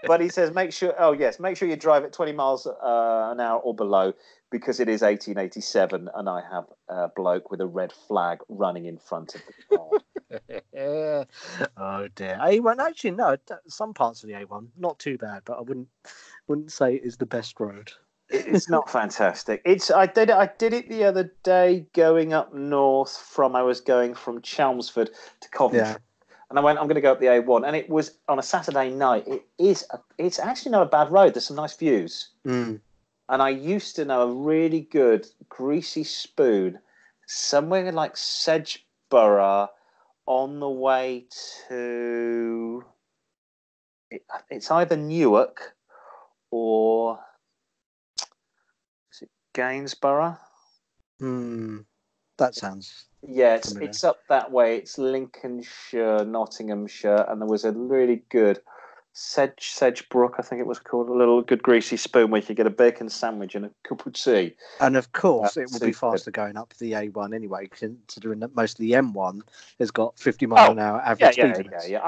But he says, "Make sure, make sure you drive at 20 miles an hour or below because it is 1887, and I have a bloke with a red flag running in front of the car." Yeah. Oh dear. A1, actually, no. Some parts of the A1 not too bad, but I wouldn't say it is the best road. It's not fantastic. I did it the other day going up north I was going from Chelmsford to Coventry, and I went, I'm going to go up the A1, and it was on a Saturday night. It's actually not a bad road. There's some nice views, and I used to know a really good greasy spoon somewhere like Sedgeborough on the way to. It's either Newark or Gainsborough. That sounds familiar. It's up that way. It's Lincolnshire, Nottinghamshire, and there was a really good Sedgebrook, I think it was called, a little good greasy spoon where you could get a bacon sandwich and a cup of tea. And of course, it would be faster going up the A1 anyway, considering that most of the M1 has got 50 mile an hour average speed limits. Yeah.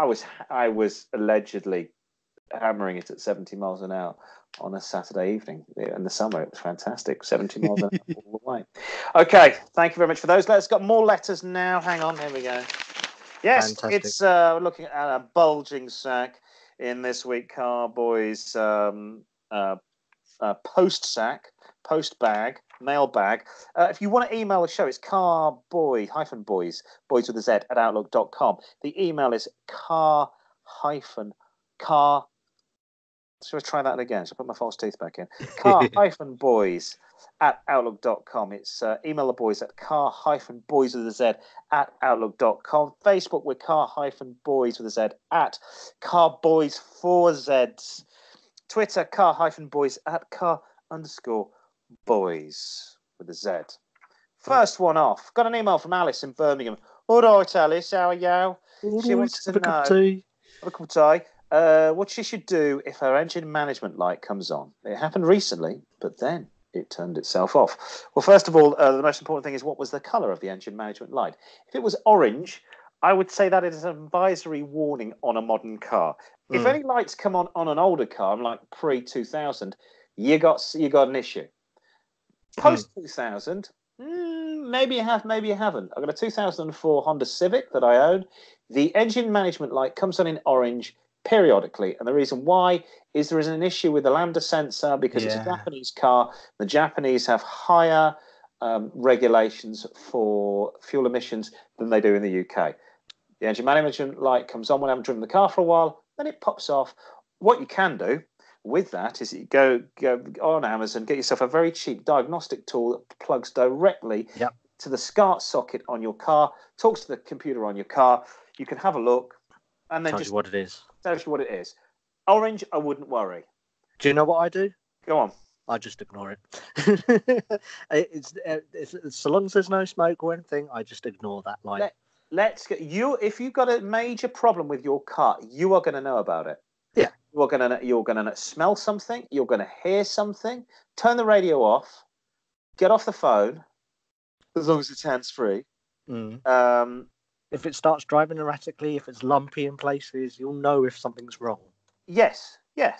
I was allegedly hammering it at 70 miles an hour on a Saturday evening in the summer. It was fantastic. 70 miles an hour all the way. Okay, thank you very much for those. Let's got more letters now. Hang on, here we go. Yes, fantastic. It's we're looking at a bulging sack in this week Carboy's mail bag. If you want to email the show, it's carboy-boys@outlook.com. The email is car. Should I try that again? Should I put my false teeth back in? car-boys@outlook.com. It's email the boys at car-boys@outlook.com. Facebook, we're car-boys@, carboys4z. Twitter, car-boys at car_boys. First one off. Got an email from Alice in Birmingham. All right, Alice, how are you? She wants to know. A cup of tea. What she should do if her engine management light comes on. It happened recently, but then it turned itself off. Well, first of all, the most important thing is what was the colour of the engine management light. If it was orange, I would say that it is an advisory warning on a modern car. If any lights come on an older car, like pre-2000, you got an issue. Post-2000, maybe you have, maybe you haven't. I've got a 2004 Honda Civic that I own. The engine management light comes on in orange periodically, and the reason why is there is an issue with the lambda sensor because it's a Japanese car. The Japanese have higher regulations for fuel emissions than they do in the UK. The engine management light comes on when I haven't driven the car for a while, then it pops off. What you can do with that is you go on Amazon, get yourself a very cheap diagnostic tool that plugs directly to the SCART socket on your car, talks to the computer on your car. You can have a look and then tells you what it is. Tells you what it is. Orange, I wouldn't worry. Do you know what I do? Go on. I just ignore it. It's so long as there's no smoke or anything, I just ignore that light. Let's get you. If you've got a major problem with your car, you are going to know about it. Yeah. You're going to smell something. You're going to hear something. Turn the radio off. Get off the phone. As long as it's hands-free. If it starts driving erratically, if it's lumpy in places, you'll know if something's wrong. Yes. You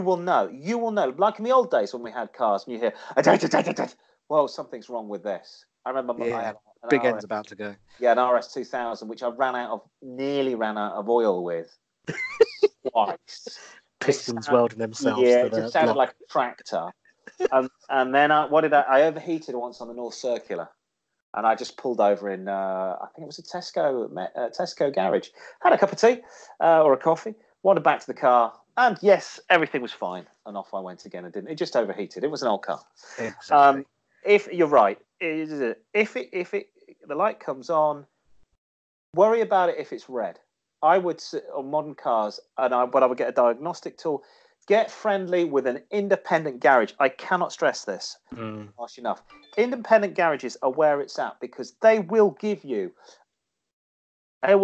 will know. Like in the old days when we had cars and you hear, well, something's wrong with this. I remember I had an big end's about to go. Yeah, an RS2000, which I nearly ran out of oil with. Twice. Pistons welding themselves. Yeah, it just sounded like a tractor. And then I overheated once on the North Circular. And I just pulled over in, I think it was a Tesco garage. Had a cup of tea or a coffee, wandered back to the car, and yes, everything was fine. And off I went again. It just overheated. It was an old car. Exactly. If you're right, if the light comes on, worry about it if it's red. I would on modern cars, but I would get a diagnostic tool. Get friendly with an independent garage. I cannot stress this harsh enough. Independent garages are where it's at because they will give you a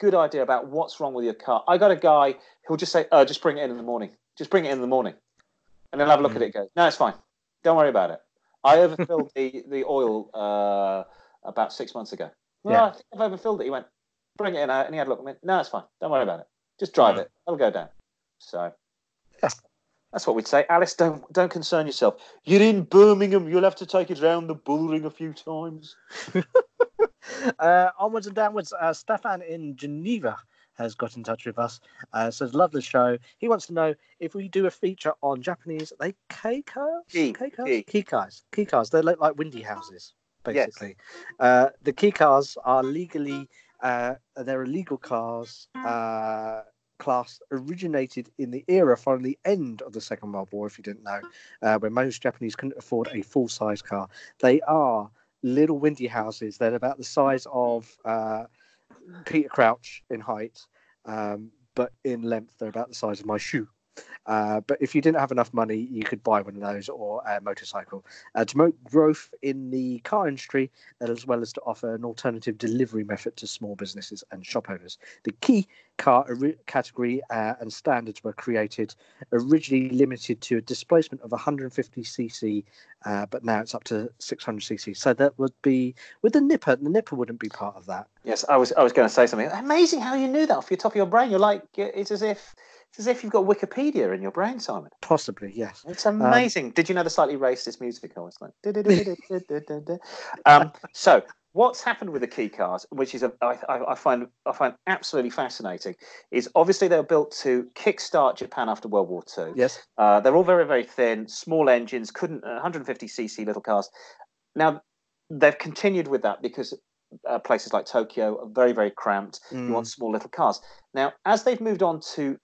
good idea about what's wrong with your car. I got a guy who'll just say, "Oh, just bring it in the morning." Just bring it in the morning. And then I'll have a look at it and go, no, it's fine. Don't worry about it. I overfilled the oil about 6 months ago. Well, yeah. I think I've overfilled it. He went, bring it in. And he had a look. I went, no, it's fine. Don't worry about it. Just drive it. It'll go down. So that's what we'd say. Alice, don't concern yourself. You're in Birmingham. You'll have to take it round the bullring a few times. Onwards and downwards. Stefan in Geneva has got in touch with us. Says, love the show. He wants to know if we do a feature on Japanese, are they kikars? Kikars. They look like windy houses, basically. Yes. The kikars are they're illegal cars class originated in the era following the end of the Second World War, if you didn't know, where most Japanese couldn't afford a full-size car. They are little windy houses. They're about the size of... Peter Crouch in height, but in length they're about the size of my shoe. But if you didn't have enough money, you could buy one of those or a motorcycle. To promote growth in the car industry, as well as to offer an alternative delivery method to small businesses and shop owners. The key car category and standards were created, originally limited to a displacement of 150cc, but now it's up to 600cc. So that would be with the Nipper. The Nipper wouldn't be part of that. Yes, I was going to say something. Amazing how you knew that off your top of your brain. You're like, it's as if you've got Wikipedia in your brain, Simon. Possibly, yes. It's amazing. Did you know the slightly racist music? I was like, so what's happened with the key cars, which is I find absolutely fascinating, is obviously they were built to kickstart Japan after World War II. Yes. They're all very, very thin, small engines, 150cc little cars. Now they've continued with that because places like Tokyo are very, very cramped. You want small little cars. Now, as they've moved on to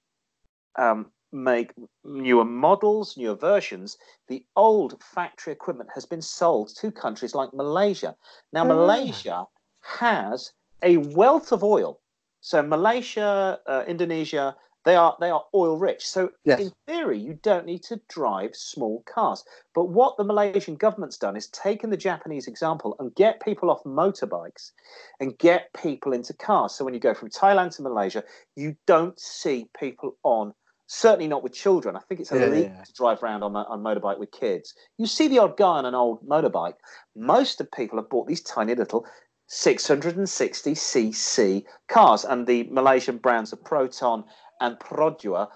make newer models, newer versions, the old factory equipment has been sold to countries like Malaysia. Now, Malaysia has a wealth of oil. So Malaysia, Indonesia, they are oil rich. So in theory, you don't need to drive small cars. But what the Malaysian government's done is taken the Japanese example and get people off motorbikes and get people into cars. So when you go from Thailand to Malaysia, you don't see people on, certainly not with children. I think it's illegal to drive around on motorbike with kids. You see the odd guy on an old motorbike. Most of people have bought these tiny little 660cc cars, and the Malaysian brands of Proton and Perodua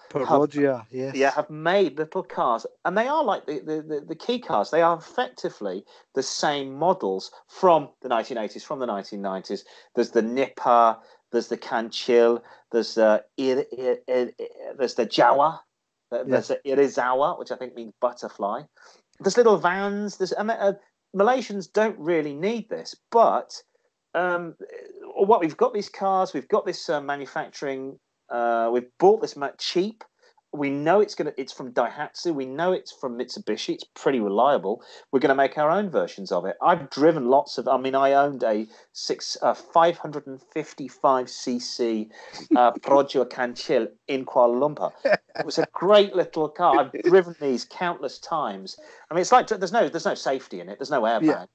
have made little cars, and they are like the key cars. They are effectively the same models from the 1980s, from the 1990s. There's the Nipper, there's the Kanchil, there's the Jawa, there's the Irizawa, which I think means butterfly. There's little vans. Malaysians don't really need this, but what we've got these cars, we've got this manufacturing. We've bought this much cheap. We know it's from Daihatsu. We know it's from Mitsubishi. It's pretty reliable. We're going to make our own versions of it. I've driven lots of. I mean, I owned a 555cc Perodua Kanchil in Kuala Lumpur. It was a great little car. I've driven these countless times. I mean, it's like there's no safety in it. There's no airbags,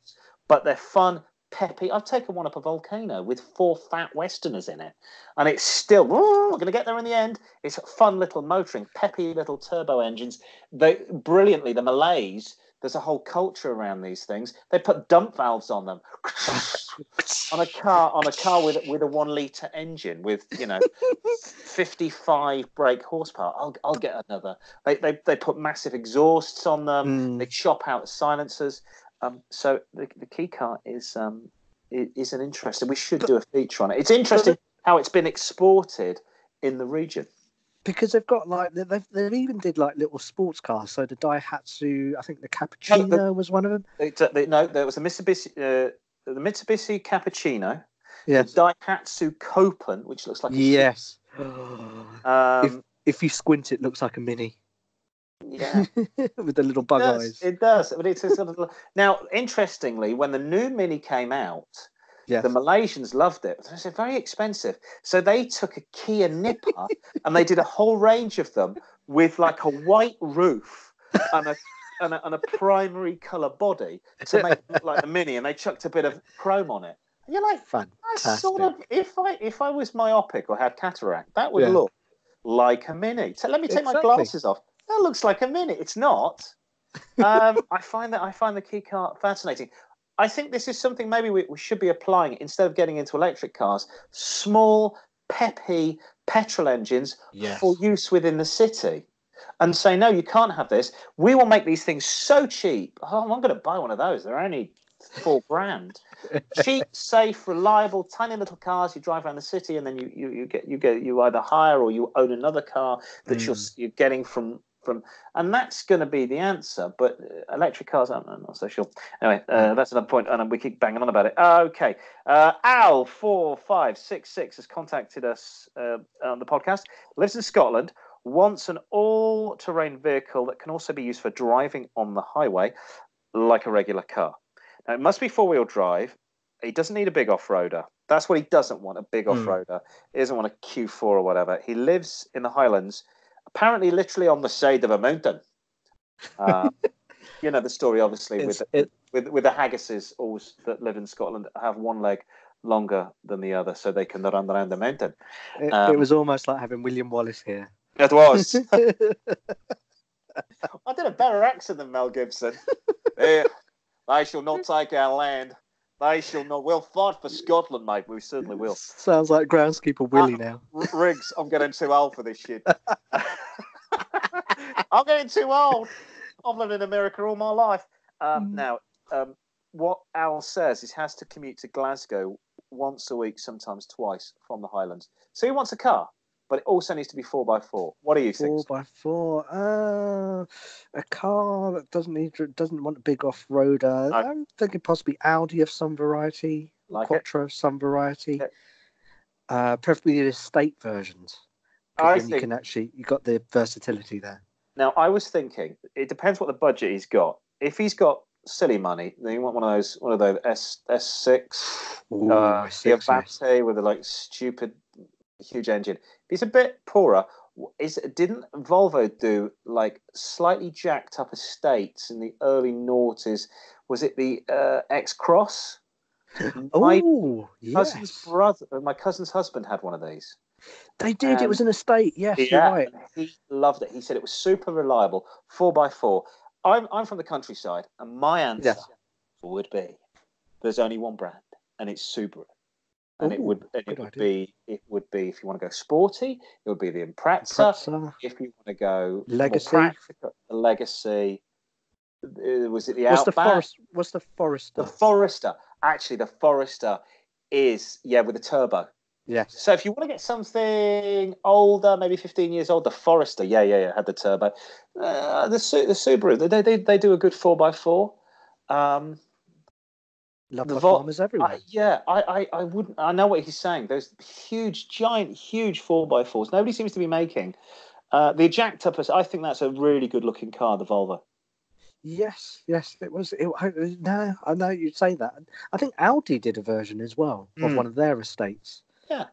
but they're fun. Peppy. I've taken one up a volcano with 4 fat Westerners in it, and it's still we're going to get there in the end. It's fun little motoring, peppy little turbo engines. They brilliantly the Malays. There's a whole culture around these things. They put dump valves on them on a car with a 1-litre engine with 55 brake horsepower. I'll get another. They put massive exhausts on them. They chop out silencers. So the key car is an interesting. We should do a feature on it. It's interesting how it's been exported in the region because they've got they even did little sports cars. So the Daihatsu, I think the Cappuccino was one of them. There was a Mitsubishi, the Mitsubishi Cappuccino. Yes. The Daihatsu Copan, which looks like a if you squint, it looks like a Mini. Yeah, with the little bug eyes. It does, but it's a sort of. Now, interestingly, when the new Mini came out, the Malaysians loved it. It was very expensive, so they took a Kia Nipper and they did a whole range of them with a white roof and a primary colour body to make it look like the Mini, and they chucked a bit of chrome on it. And you're like, fantastic. Sort of, if I was myopic or had cataract, that would look like a Mini. So let me take my glasses off. that looks like a minute. It's not. I find the key car fascinating. I think this is something maybe we should be applying instead of getting into electric cars. Small, peppy petrol engines for use within the city, and say, no, you can't have this. We will make these things so cheap. Oh, I'm going to buy one of those. They're only $4,000. Cheap, safe, reliable, tiny little cars you drive around the city, and then you either hire or you own another car that you're getting from, and that's going to be the answer. But electric cars, I'm not so sure. Anyway, that's another point, and we keep banging on about it. Okay, Al4566 has contacted us on the podcast. Lives in Scotland. Wants an all-terrain vehicle that can also be used for driving on the highway, like a regular car. Now, it must be four-wheel drive. He doesn't need a big off-roader. That's what he doesn't want, a big off-roader. He doesn't want a Q4 or whatever. He lives in the Highlands, apparently literally on the side of a mountain. You know the story, obviously, with the haggises always that live in Scotland have one leg longer than the other so they can run around the mountain. It was almost like having William Wallace here. It was. I did a better accent than Mel Gibson. They shall not take our land. They shall not. We'll fight for Scotland, mate. We certainly will. Sounds like groundskeeper Willie now. Riggs, I'm getting too old for this shit. I'm getting too old. I've lived in America all my life. Now, what Al says is he has to commute to Glasgow once a week, sometimes twice, from the Highlands. So he wants a car. But it also needs to be 4x4. What do you think? 4x4. A car that doesn't want a big off-roader. No. I'm thinking possibly Audi of some variety, like Quattro of some variety. Yeah. Preferably the estate versions. You've got the versatility there. Now, I was thinking, it depends what the budget he's got. If he's got silly money, then you want one of those S6. Ooh, the Abate with the stupid huge engine. He's a bit poorer. Didn't Volvo do slightly jacked up estates in the early noughties? Was it the X-Cross? My cousin's husband had one of these. They did. It was an estate. Yes, you're right. He loved it. He said it was super reliable, 4x4. I'm from the countryside, and my answer would be there's only one brand, and it's Subaru. And it would be if you want to go sporty, it would be the Impreza. If you want to go legacy, the Legacy. Was it the Outback? What's the Forester? The Forester. Actually, the Forester is with a turbo. Yes. So if you want to get something older, maybe 15 years old, the Forester, had the turbo. The Subaru, they do a good 4x4. Love the farmers everywhere. I wouldn't. I know what he's saying. Those huge 4x4s. Nobody seems to be making the Jacktopus. I think that's a really good-looking car, the Volvo. Yes, it was. I know you'd say that. I think Audi did a version as well of one of their estates. Yeah.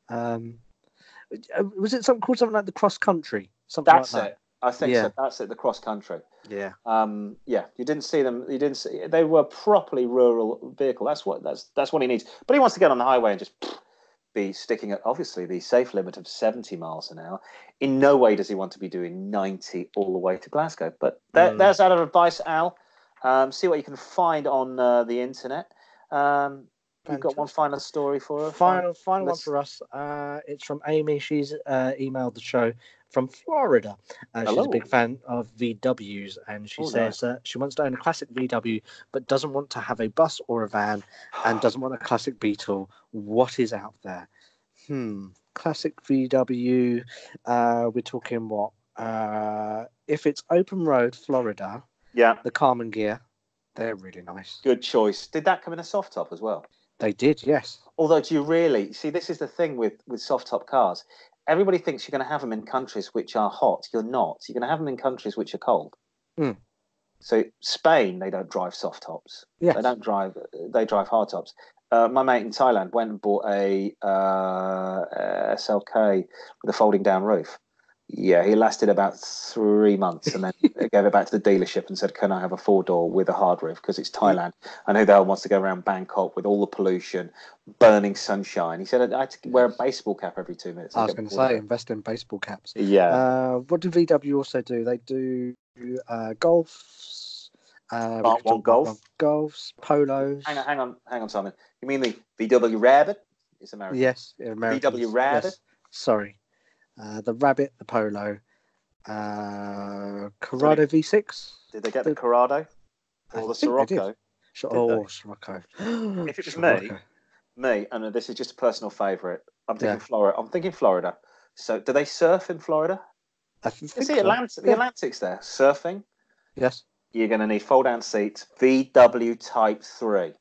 Was it called something like the Cross Country? That's it. I think so. That's it. The Cross Country. Yeah. You didn't see them. You didn't see. They were properly rural vehicle. That's what he needs. But he wants to get on the highway and just be sticking at obviously the safe limit of 70 miles an hour. In no way does he want to be doing 90 all the way to Glasgow. But there's out of advice, Al. See what you can find on the internet. You've got one final story for us. Final one for us. It's from Amy. She's emailed the show from Florida. She's a big fan of VWs, and she says she wants to own a classic VW, but doesn't want to have a bus or a van, and doesn't want a classic Beetle. What is out there? Classic VW. We're talking what? If it's open road, Florida. Yeah. The Carmen Ghia. They're really nice. Good choice. Did that come in a soft top as well? They did, yes. Although, do you really? See, this is the thing with soft-top cars. Everybody thinks you're going to have them in countries which are hot. You're not. You're going to have them in countries which are cold. So Spain, they don't drive soft-tops. Yes. They don't drive. They drive hard-tops. My mate in Thailand went and bought a SLK with a folding-down roof. Yeah, he lasted about 3 months and then gave it back to the dealership and said, can I have a 4-door with a hard roof? Because it's Thailand. And who the hell wants to go around Bangkok with all the pollution, burning sunshine? He said, I had to wear a baseball cap every 2 minutes. I was going to say, invest in baseball caps. Yeah. What do VW also do? They do golfs. Part one golf. Golfs, polos. Hang on, Simon. You mean the VW Rabbit? It's American. Yes, American. VW Rabbit? Yes. Sorry. The Rabbit, the Polo, Corrado V6. Did they get the Corrado or the Sirocco? Oh, Sirocco. If it's me, and this is just a personal favourite, I'm thinking Florida. So, do they surf in Florida? I think it's the Atlantic. The Atlantic's there. Surfing. Yes. You're going to need fold-down seats. VW Type 3.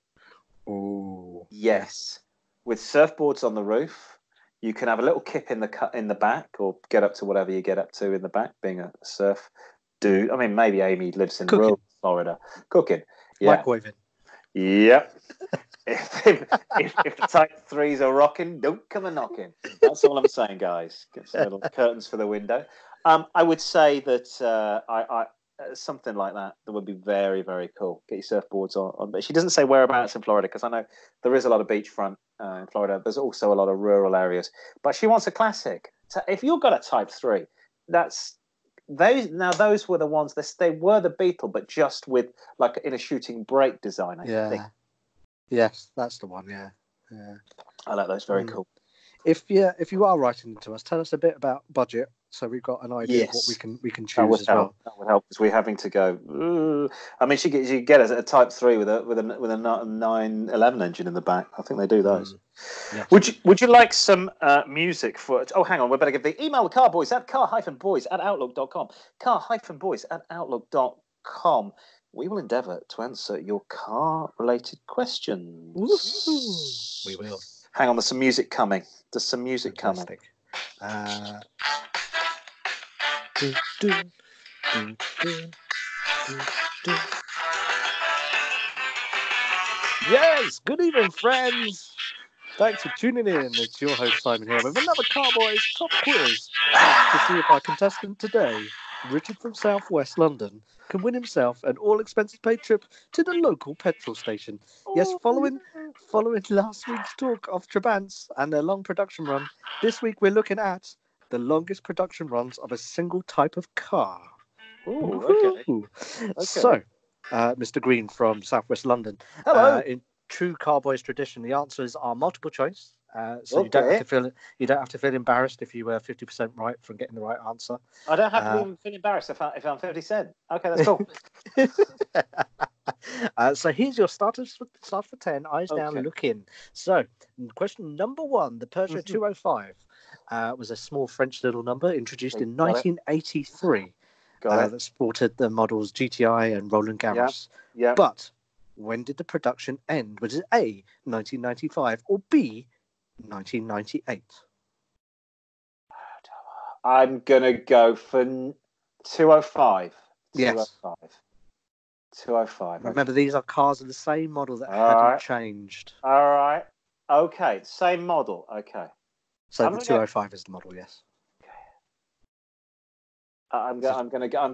Oh. Yes. With surfboards on the roof. You can have a little kip in the back, or get up to whatever you get up to in the back. Being a surf dude, I mean, maybe Amy lives in rural Florida. Cooking, yeah, microwaving. Yep. if the Type 3s are rocking, don't come a knocking. That's all I'm saying, guys. Get some little curtains for the window. I would say that something like that would be very, very cool. Get your surfboards on. But she doesn't say whereabouts in Florida, because I know there is a lot of beachfront in Florida. There's also a lot of rural areas. But she wants a classic. So if you've got a Type 3, that's those. Now those were the ones. They were the Beetle, but just with like in a shooting brake design. I think. Yes, that's the one. Yeah. I like those. Very cool. If you are writing to us, tell us a bit about budget, so we've got an idea of what we can choose as well. That would help, because we're having to go. I mean, she get us a Type 3 with a 911 engine in the back. I think they do those. Yes. Would you like some music for? Oh, hang on, we better give the email carboys at car-boys@outlook.com. Car-boys@outlook.com. We will endeavour to answer your car-related questions. Woo-hoo. We will. Hang on, there's some music coming. Fantastic. Yes, good evening, friends. Thanks for tuning in. It's your host, Simon, here with another Carboys Top Quiz to see if our contestant today, Richard from South West London, can win himself an all-expenses-paid trip to the local petrol station. Yes, following last week's talk of Trabants and their long production run, this week we're looking at the longest production runs of a single type of car. Ooh, okay. So, Mr. Green from South West London. Hello. In true Carboys tradition, the answers are multiple choice. So you don't have to feel embarrassed if you were 50% right from getting the right answer. I don't have to even feel embarrassed if I'm 50%. Okay, that's cool. So here's your start for 10. Eyes down, look in. So question number 1: the Peugeot 205 was a small French little number introduced in 1983 that sported the models GTI and Roland Garros. Yeah. But when did the production end? Was it A, 1995, or B, 1998? I'm going to go for 205. Yes. 205. Remember, these are cars of the same model that hadn't changed. All right. Okay. Same model. Okay. So the 205 is the model, yes. Okay. I'm going to go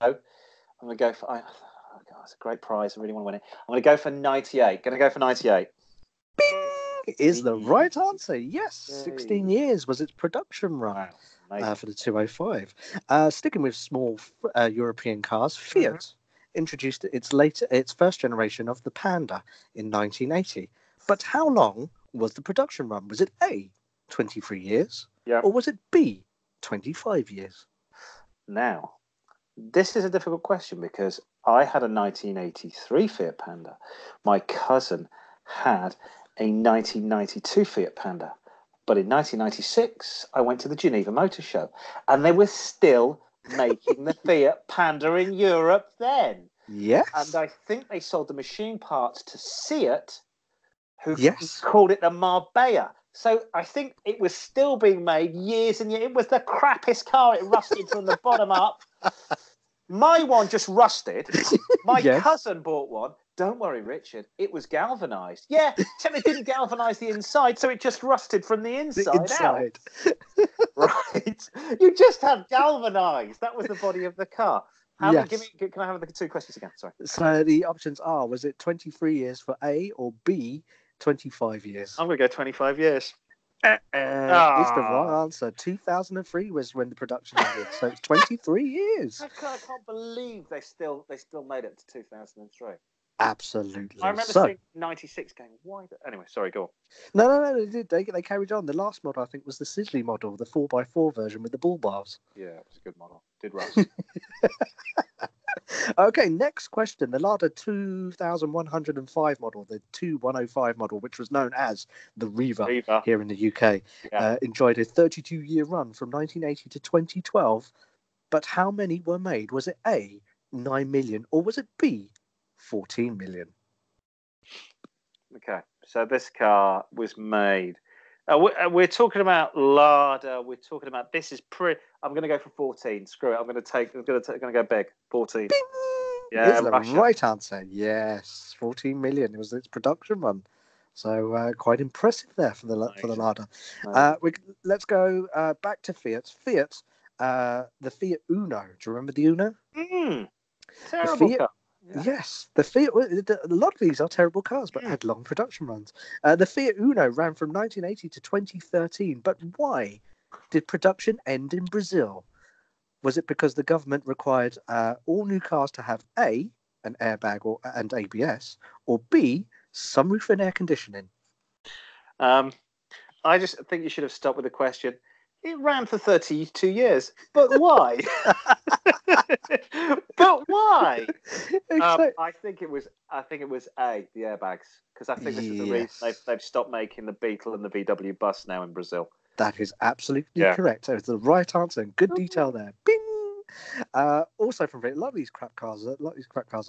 for... Oh, God, it's a great prize. I really want to win it. I'm going to go for 98. Bing! Is the right answer. Yes, yay. 16 years was its production run for the 205. Sticking with small European cars, Fiat introduced its first generation of the Panda in 1980. But how long was the production run? Was it A, 23 years, or was it B, 25 years? Now, this is a difficult question, because I had a 1983 Fiat Panda. My cousin had a 1992 Fiat Panda. But in 1996, I went to the Geneva Motor Show, and they were still making the Fiat Panda in Europe then. Yes. And I think they sold the machine parts to Seat, who called it the Marbella. So I think it was still being made years and years. It was the crappiest car. It rusted from the bottom up. My one just rusted. My cousin bought one. Don't worry, Richard. It was galvanised. Yeah, except it didn't galvanise the inside, so it just rusted from the inside out. Right. You just have galvanised. That was the body of the car. Yes. Can I have the two questions again? Sorry. So the options are, was it 23 years for A or B, 25 years? I'm going to go 25 years. It's the right answer. 2003 was when the production ended, so it's 23 years. I can't believe they still made it to 2003. Absolutely. I remember seeing 96 going, why? Anyway, sorry, go on. No, they did. They carried on. The last model, I think, was the Sisley model, the 4x4 version with the bull bars. Yeah, it was a good model. Did rust. Okay, next question. The Lada 2105 model, the 2105 model, which was known as the Reva. Here in the UK, enjoyed a 32-year run from 1980 to 2012. But how many were made? Was it A, 9 million, or was it B, 14 million? Okay, so this car was made. We're talking about Lada. We're talking about this is pretty. I'm going to go for 14. Screw it. I'm going to go big. 14. Bing! Yeah, it's the right answer. Yes, 14 million. It was its production run. So quite impressive there for the Lada. Nice. Let's go back to Fiat. The Fiat Uno. Do you remember the Uno? Terrible car. Yeah. Yes, a lot of these are terrible cars, but had long production runs. The Fiat Uno ran from 1980 to 2013, but why did production end in Brazil? Was it because the government required all new cars to have A, an airbag and ABS, or B, sunroof and air conditioning? I just think you should have stopped with the question. It ran for 32 years, but why? But why? Exactly. I think it was A, the airbags, because I think this is the reason they've stopped making the Beetle and the VW Bus now in Brazil. That is absolutely correct. So it's the right answer. And good detail there. Bing. Also from Fiat, a lot of these crap cars are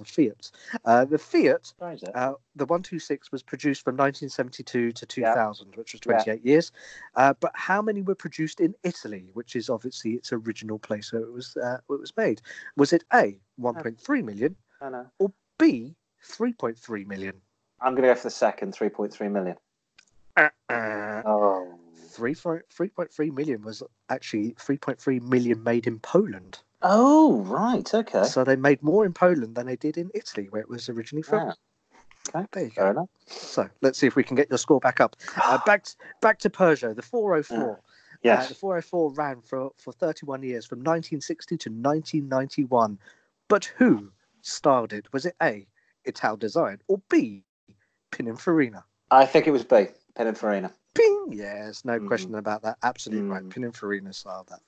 Fiats. The Fiat, the 126, was produced from 1972 to 2000, which was 28 years. But how many were produced in Italy, which is obviously its original place where it was made? Was it A, 1.3 million, or B, 3.3 million? I'm going to go for the second, 3.3 million. 3.3 million was actually 3.3 million made in Poland. Oh, right, okay. So they made more in Poland than they did in Italy, where it was originally filmed. Okay, there you go. Fair enough. So let's see if we can get your score back up. Back to Peugeot, the 404. Yes. The 404 ran for 31 years, from 1960 to 1991. But who styled it? Was it A, Ital Design, or B, Pininfarina? I think it was B, Pininfarina. Ping! Yes, no question about that. Absolutely right. Pininfarina style that.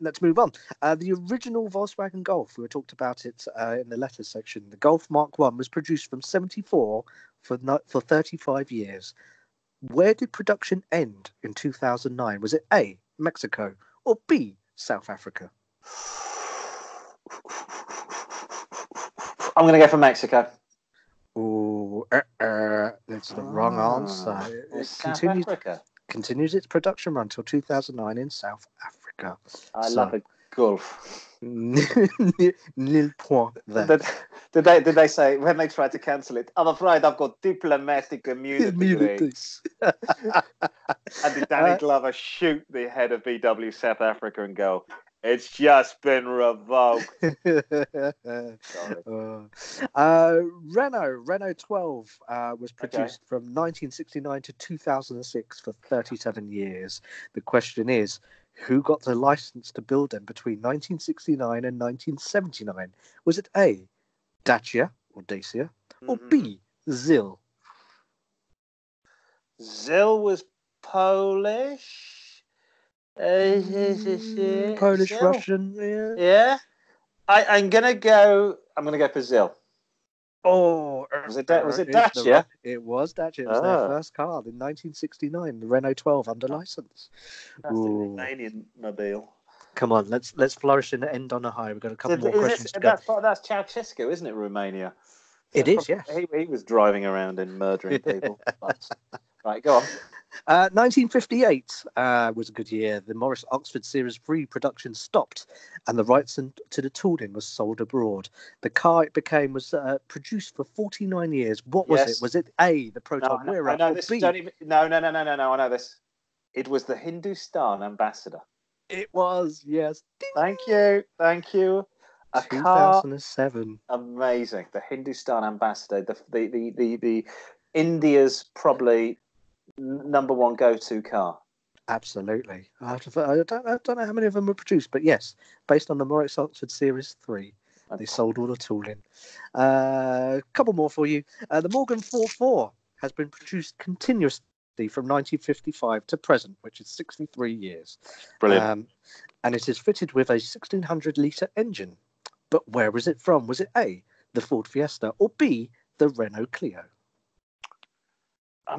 Let's move on. The original Volkswagen Golf, we talked about it in the letters section. The Golf Mark 1 was produced from 1974 for 35 years. Where did production end in 2009? Was it A, Mexico, or B, South Africa? I'm going to go for Mexico. That's the wrong answer. It continues its production run until 2009 in South Africa. I love a Golf. Nil point there. Did they say, when they tried to cancel it, I'm afraid I've got diplomatic immunity. And did Danny Glover shoot the head of VW South Africa and go, it's just been revoked. Renault 12 was produced from 1969 to 2006 for 37 years. The question is, who got the license to build them between 1969 and 1979? Was it A, Dacia or Dacia, or B, ZIL? ZIL was Polish. Polish, Zil. Russian, yeah. I'm gonna go for ZIL. Oh, was it Dacia? It was Dacia. It was their first car in 1969, the Renault 12 under license. That's the Romanian mobile. Come on, let's flourish and end on a high. We've got a couple more questions to go. That's Ceausescu, isn't it? Romania. It is. Yes. He was driving around and murdering people. Right, go on. 1958 was a good year. The Morris Oxford Series 3 production stopped and the rights to the Tooling was sold abroad. The car it became was produced for 49 years. What was it? Was it A, the Proton Wira? No, I know this. It was the Hindustan Ambassador. It was, yes. Ding. Thank you. 2007. Amazing. The Hindustan Ambassador. The India's probably number one go-to car. Absolutely. I don't know how many of them were produced, but yes, based on the Morris Oxford Series 3. They sold all the Tooling. A couple more for you. The Morgan 4.4 has been produced continuously from 1955 to present, which is 63 years. Brilliant. And it is fitted with a 1,600-litre engine. But where was it from? Was it A, the Ford Fiesta, or B, the Renault Clio? I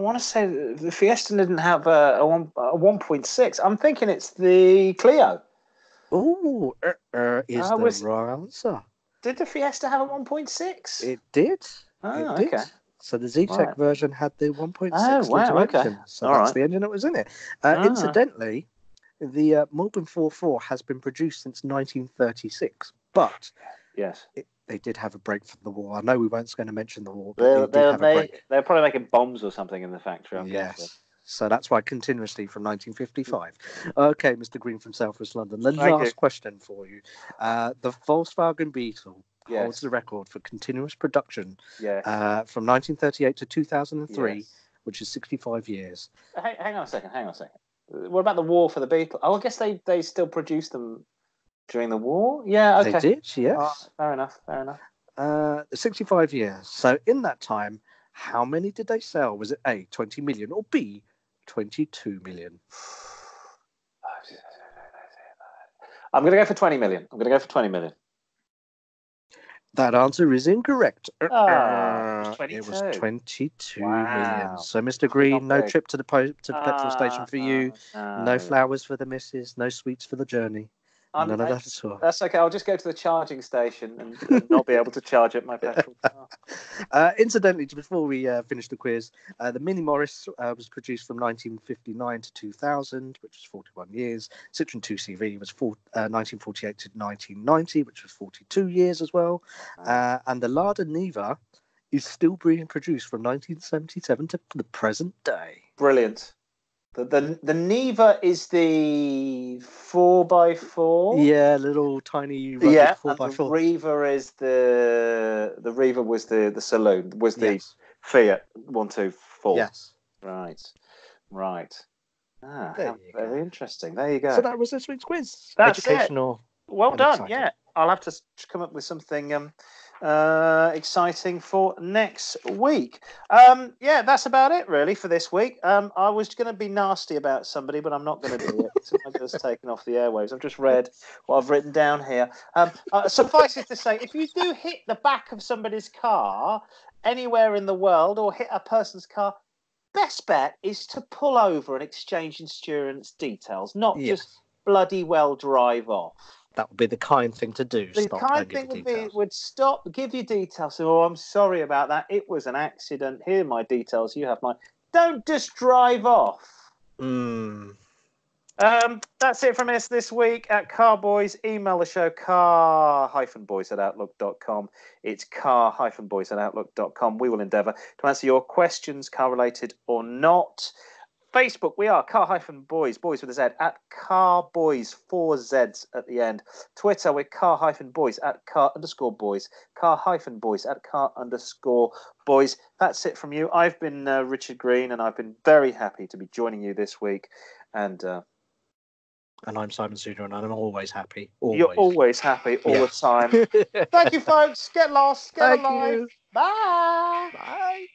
want to say the Fiesta didn't have a 1.6. I'm thinking it's the Clio. Oh, is the right answer. Did the Fiesta have a 1.6? It did. Oh, it did. Okay. So the Z-Tech version had the 1.6 liter engine. So that's the engine that was in it. Incidentally, the Morgan 4.4 has been produced since 1936. But they did have a break from the war. I know we weren't going to mention the war, but they were probably making bombs or something in the factory. Yes. So that's why continuously from 1955. Okay, Mr. Green from South West London. The last question for you. The Volkswagen Beetle holds the record for continuous production from 1938 to 2003, which is 65 years. Hang on a second. What about the war for the Beetle? Oh, I guess they still produced them during the war? Yeah, okay. They did, yes. Oh, fair enough. 65 years. So in that time, how many did they sell? Was it A, 20 million, or B, 22 million? I'm going to go for 20 million. That answer is incorrect. It was 22 million. So, Mr. Green, no trip to the petrol station for you. No flowers for the missus. No sweets for the journey. None of that at all. That's okay. I'll just go to the charging station and not be able to charge up my petrol car. Incidentally, before we finish the quiz, the Mini Morris was produced from 1959 to 2000, which was 41 years. Citroen 2CV was 1948 to 1990, which was 42 years as well. And the Lada Niva is still being produced from 1977 to the present day. Brilliant. The Niva is the 4x4. Yeah, little tiny 4x4. The Riva was the saloon, was the Fiat 124. Yes. Right. Very interesting. There you go. So that was this week's quiz. That's educational. It. Well done. Exciting. Yeah. I'll have to come up with something exciting for next week. That's about it really for this week. I was going to be nasty about somebody, but I'm not going to do it. I'm just taking off the airwaves. I've just read what I've written down here. Suffice it to say, if you do hit the back of somebody's car anywhere in the world or hit a person's car, best bet is to pull over and exchange insurance details, not just bloody well drive off. That would be the kind thing to do. The kind thing would stop, give you details. So, I'm sorry about that. It was an accident. Here are my details. You have mine. Don't just drive off. That's it from us this week at Carboys. Email the show, car-boys@outlook.com. It's car-boys@outlook.com. We will endeavour to answer your questions, car-related or not. Facebook, we are car-boys, boys with a Z, at carboys, 4 Zs at the end. Twitter, we're car-boys, at car_boys, car-boys, at car_boys. That's it from you. I've been Richard Green, and I've been very happy to be joining you this week. And I'm Simon Suter, and I'm always happy. Always. You're always happy all the time. Thank you, folks. Get lost. Get alive. Bye. Bye.